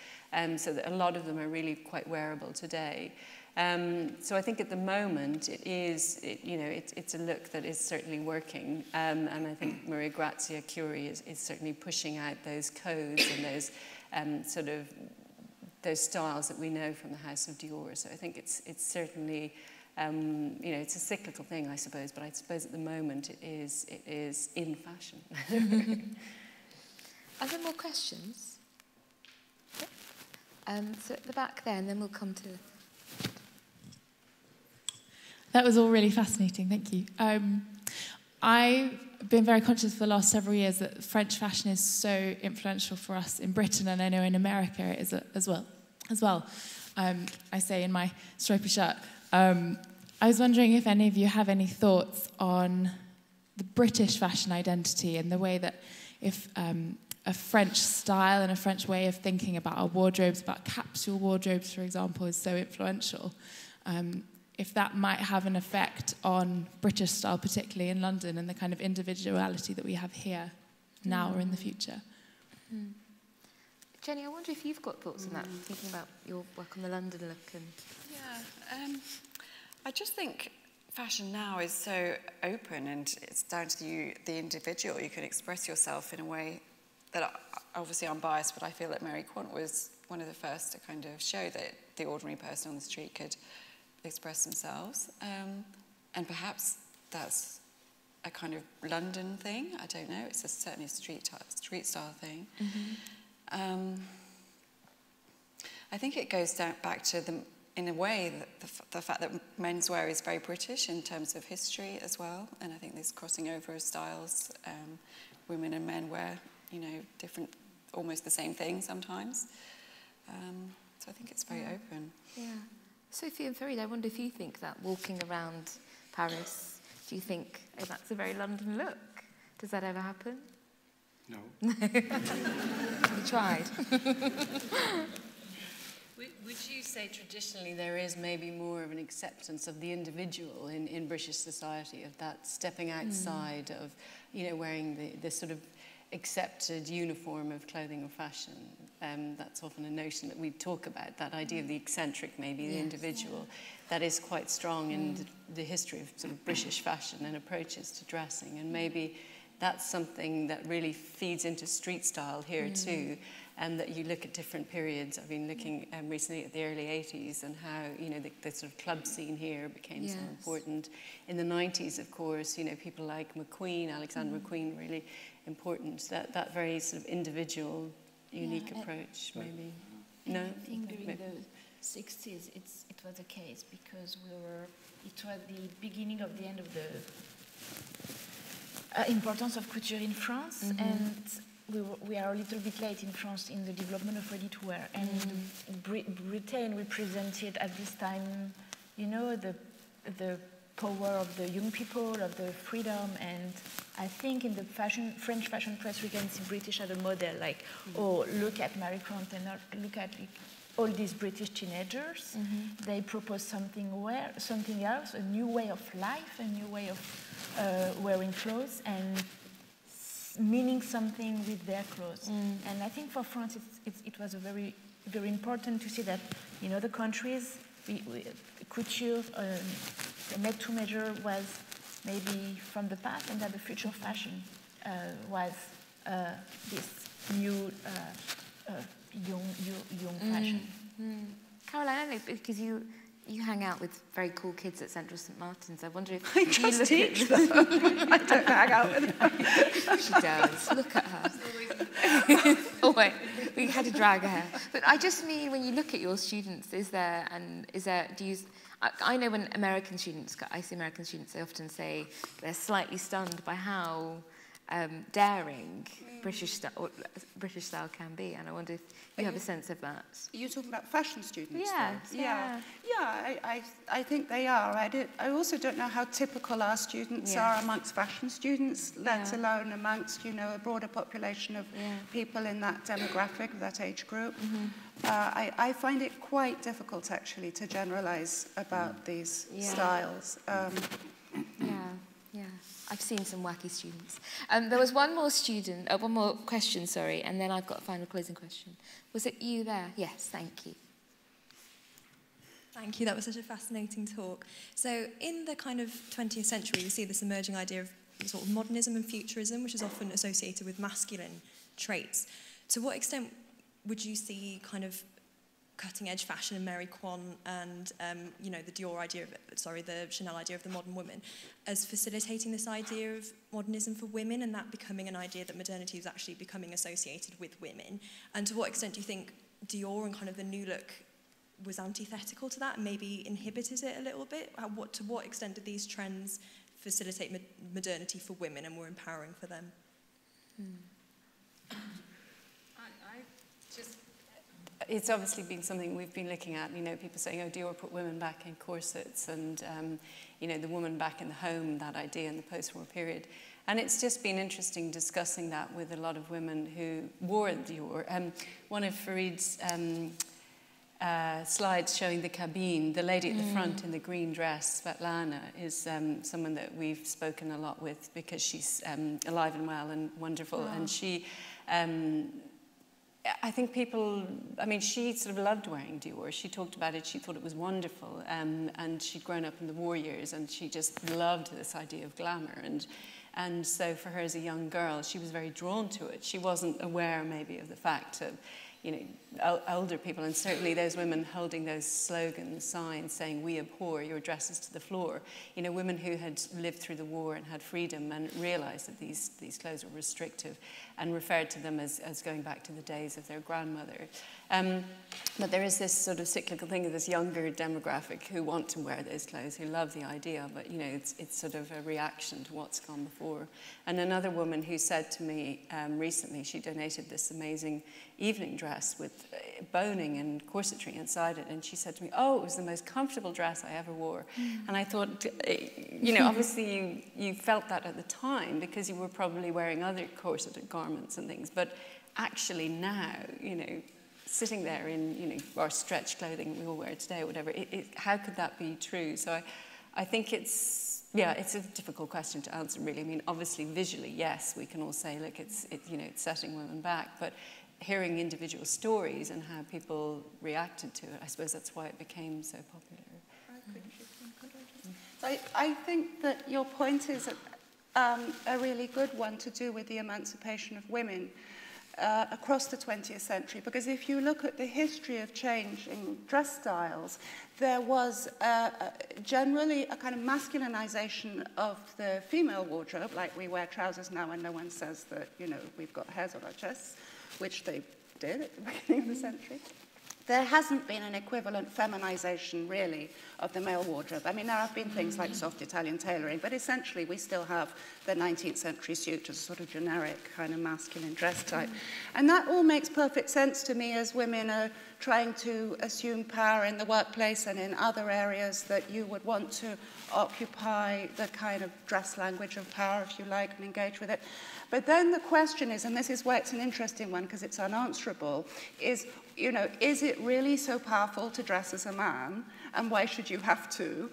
So that a lot of them are really quite wearable today. So I think at the moment it is, it's a look that is certainly working, and I think Maria Grazia Chiuri is certainly pushing out those codes and those those styles that we know from the House of Dior. So I think it's certainly, it's a cyclical thing, I suppose. But I suppose at the moment it is in fashion. Are there more questions? Yep. So at the back there, and then we'll come to. That was all really fascinating, thank you. I've been very conscious for the last several years that French fashion is so influential for us in Britain, and I know in America it is as well. I say in my stripy shirt. I was wondering if any of you have any thoughts on the British fashion identity and the way that if a French style and a French way of thinking about our wardrobes, about capsule wardrobes, for example, is so influential. If that might have an effect on British style, particularly in London, and the kind of individuality that we have here now or in the future. Jenny, I wonder if you've got thoughts on that, thinking about your work on the London look. And yeah, I just think fashion now is so open, and it's down to you, the individual. You can express yourself in a way that, obviously I'm biased, but I feel that Mary Quant was one of the first to kind of show that the ordinary person on the street could express themselves, and perhaps that's a kind of London thing. I don't know. It's certainly a street style thing. I think it goes back to the fact that menswear is very British in terms of history as well, and I think there's crossing over of styles. Women and men wear, different, almost the same thing sometimes. So I think it's very open. Yeah. Sophie and Farid, I wonder if you think that walking around Paris, do you think, oh, that's a very London look? Does that ever happen? No. You tried. Would you say traditionally there is maybe more of an acceptance of the individual in British society, of that stepping outside of, wearing the sort of accepted uniform of clothing or fashion? That's often a notion that we talk about, that idea of the eccentric, maybe, the individual. That is quite strong in the history of sort of British fashion and approaches to dressing. And maybe that's something that really feeds into street style here too, and that you look at different periods. I've been looking recently at the early 80s and how the sort of club scene here became so important. In the 90s, of course, people like McQueen, Alexander McQueen, really important. That very sort of individual, unique approach, maybe. No? I think during the 60s, it was the case because it was the beginning of the end of the importance of couture in France, and we are a little bit late in France in the development of ready-to-wear, and Britain represented at this time, the power of the young people, of the freedom, and I think in the French fashion press we can see British as a model, like, oh, look at Mary Quant and look at all these British teenagers. They propose something else, a new way of life, a new way of wearing clothes and meaning something with their clothes. And I think for France it was very, very important to see that, the countries, couture, made to measure was maybe from the past, and that the future of fashion was this new young fashion. Mm. Caroline, because you hang out with very cool kids at Central Saint Martins. I wonder if you just teach them. I don't hang out with them. She does. Look at her. Oh wait, we had to drag her. But I just mean, when you look at your students, I know when American students, I see American students, they often say they're slightly stunned by how daring British style can be, and I wonder if you have a sense of that. You're talking about fashion students? Yes, I think they are. I also don't know how typical our students are amongst fashion students, let alone amongst, you know, a broader population of people in that demographic, of that age group. Mm-hmm. I find it quite difficult, actually, to generalize about these styles. I've seen some wacky students. There was one more question, sorry, and then I've got a final closing question. Was it you there? Yes, thank you. Thank you, that was such a fascinating talk. So in the kind of 20th century, we see this emerging idea of sort of modernism and futurism, which is often associated with masculine traits. To what extent would you see kind of cutting-edge fashion and Mary Quant and you know, the Chanel idea of the modern woman as facilitating this idea of modernism for women, and that becoming an idea that modernity is actually becoming associated with women? And to what extent do you think Dior and kind of the new look was antithetical to that and maybe inhibited it a little bit? To what extent did these trends facilitate modernity for women and were empowering for them? It's obviously been something we've been looking at, you know, people saying, oh, Dior put women back in corsets and, you know, the woman back in the home, that idea in the post-war period. And it's just been interesting discussing that with a lot of women who wore Dior. One of Farid's slides showing the cabine, the lady at the front in the green dress, Svetlana, is someone that we've spoken a lot with because she's alive and well and wonderful. Wow. And she... I think people, I mean, she sort of loved wearing Dior. She talked about it, she thought it was wonderful, and she'd grown up in the war years, and she just loved this idea of glamour. And so for her as a young girl, she was very drawn to it. She wasn't aware, maybe, of the fact of, you know, older people, and certainly those women holding those slogans, signs saying, we abhor your dresses to the floor. You know, women who had lived through the war and had freedom and realized that these clothes were restrictive and referred to them as going back to the days of their grandmother. But there is this sort of cyclical thing of this younger demographic who want to wear those clothes, who love the idea, but, you know, it's sort of a reaction to what's gone before. And another woman who said to me recently, she donated this amazing evening dress with boning and corsetry inside it, and she said to me, oh, it was the most comfortable dress I ever wore. And I thought, you know, obviously you felt that at the time because you were probably wearing other corseted garments and things, but actually now, you know, sitting there in, you know, our stretch clothing we all wear today or whatever, how could that be true? So I think it's a difficult question to answer, really. I mean, obviously, visually, yes, we can all say, look, you know, it's setting women back, but hearing individual stories and how people reacted to it, I suppose that's why it became so popular. I think that your point is a really good one to do with the emancipation of women across the 20th century, because if you look at the history of change in dress styles, there was generally a kind of masculinization of the female wardrobe, like we wear trousers now and no one says that, you know, we've got hairs on our chests, which they did at the beginning of the century. There hasn't been an equivalent feminization, really, of the male wardrobe. I mean, there have been things like soft Italian tailoring, but essentially we still have the 19th century suit as a sort of generic kind of masculine dress type. And that all makes perfect sense to me as women are trying to assume power in the workplace and in other areas that you would want to occupy the kind of dress language of power, if you like, and engage with it. But then the question is, and this is why it's an interesting one because it's unanswerable, is, you know, is it really so powerful to dress as a man, and why should you have to?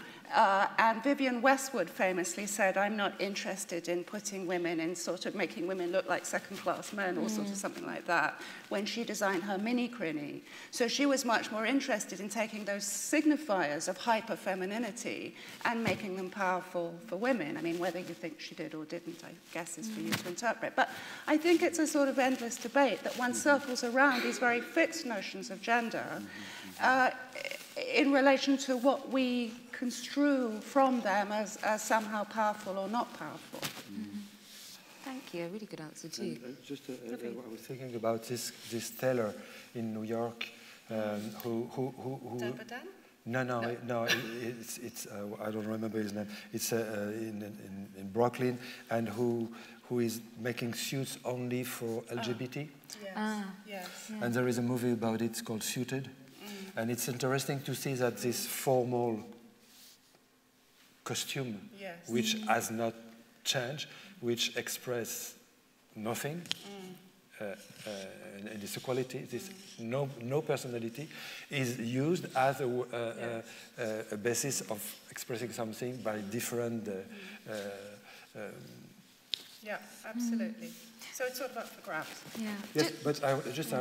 And Vivienne Westwood famously said, I'm not interested in putting women in sort of making women look like second-class men or sort of something like that when she designed her mini-crini. So she was much more interested in taking those signifiers of hyper-femininity and making them powerful for women. I mean, whether you think she did or didn't, I guess, is for you to interpret. But I think it's a sort of endless debate that one circles around these very fixed notions of gender in relation to what we construe from them as somehow powerful or not powerful. Thank you, a really good answer too. And, just, I was thinking about this tailor in New York who No, it's I don't remember his name. It's in Brooklyn, and who is making suits only for LGBT. Yes. And there is a movie about it, it's called Suited. And it's interesting to see that this formal costume, which has not changed, which expresses nothing, and this equality, this no personality, is used as a basis of expressing something by different... yeah, absolutely. So it's sort of up for grabs. Yeah. Yes, but I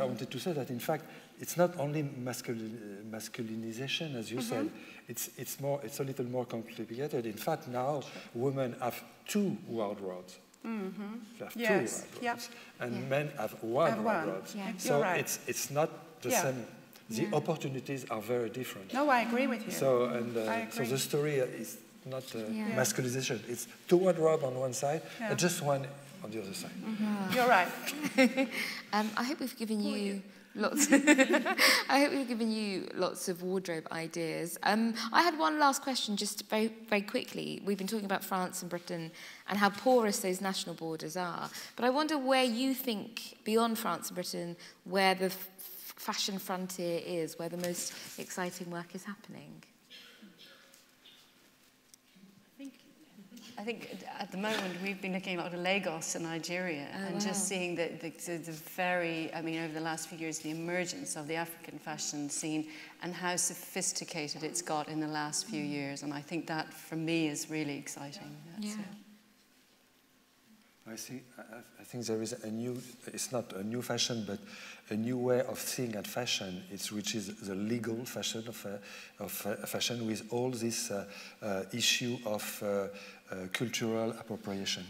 wanted to say that, in fact, it's not only masculinization, as you said. It's a little more complicated. In fact, now women have two wardrobes. They have two wardrobes, and men have one wardrobe. So it's not the same. The opportunities are very different. No, I agree with you. So so the story is not masculinization. It's two wardrobes on one side, and just one on the other side. You're right. I hope we've given you. I hope we've given you lots of wardrobe ideas. I had one last question, just very, very quickly. We've been talking about France and Britain and how porous those national borders are. But I wonder where you think, beyond France and Britain, where the fashion frontier is, where the most exciting work is happening. I think at the moment we've been looking a lot at Lagos in Nigeria and just seeing the very, I mean, over the last few years, the emergence of the African fashion scene and how sophisticated it's got in the last few years. And I think that, for me, is really exciting. I think there is a new, it's not a new fashion, but a new way of seeing at fashion, which is the legal fashion of fashion with all this issue of cultural appropriation,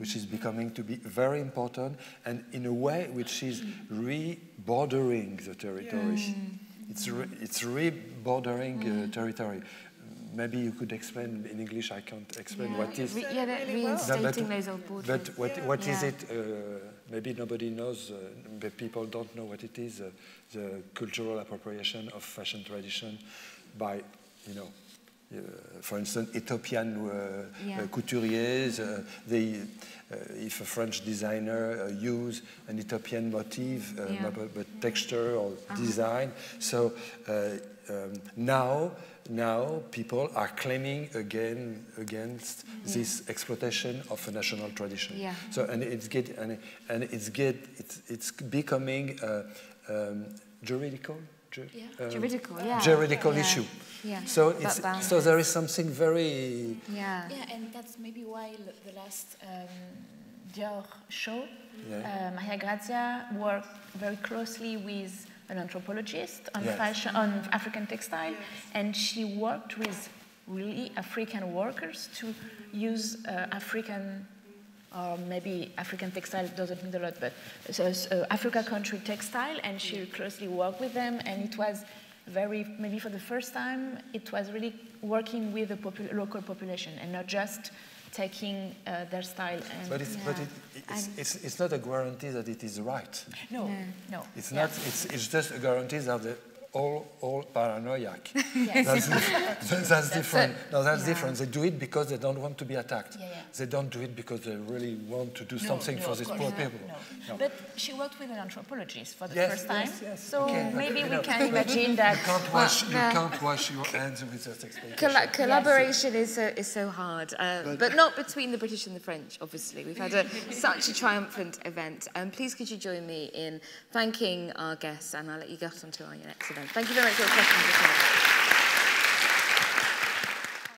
which is becoming to be very important and in a way which is rebordering the territory. It's rebordering territory. Maybe you could explain in English. I can't explain what is. Reinstating those old borders. But what is it? Maybe nobody knows. People don't know what it is. The cultural appropriation of fashion tradition by, for instance, Ethiopian couturiers. If a French designer use an Ethiopian motif, but texture or design. So now people are claiming against this exploitation of a national tradition. So it's becoming juridical. Juridical issue. So so there is something very. And that's maybe why the last Dior show, Maria Grazia worked very closely with an anthropologist on fashion, on African textile, and she worked with really African workers to use African, or maybe African textile doesn't mean a lot, but Africa country textile, and she closely worked with them, and it was very, maybe for the first time, it was really working with the local population and not just taking their style. And but it's not a guarantee that it is right. No. It's not. It's just a guarantee that they're all paranoiac. That's different. No, that's different. They do it because they don't want to be attacked. They don't do it because they really want to do something for these poor people. But she worked with an anthropologist for the first time. So maybe we can imagine that. You can't wash your hands with that expectation. Collaboration is so hard, but not between the British and the French, obviously. We've had such a triumphant event. Please could you join me in thanking our guests, and I'll let you get on to our next event. Thank you very much for your questions.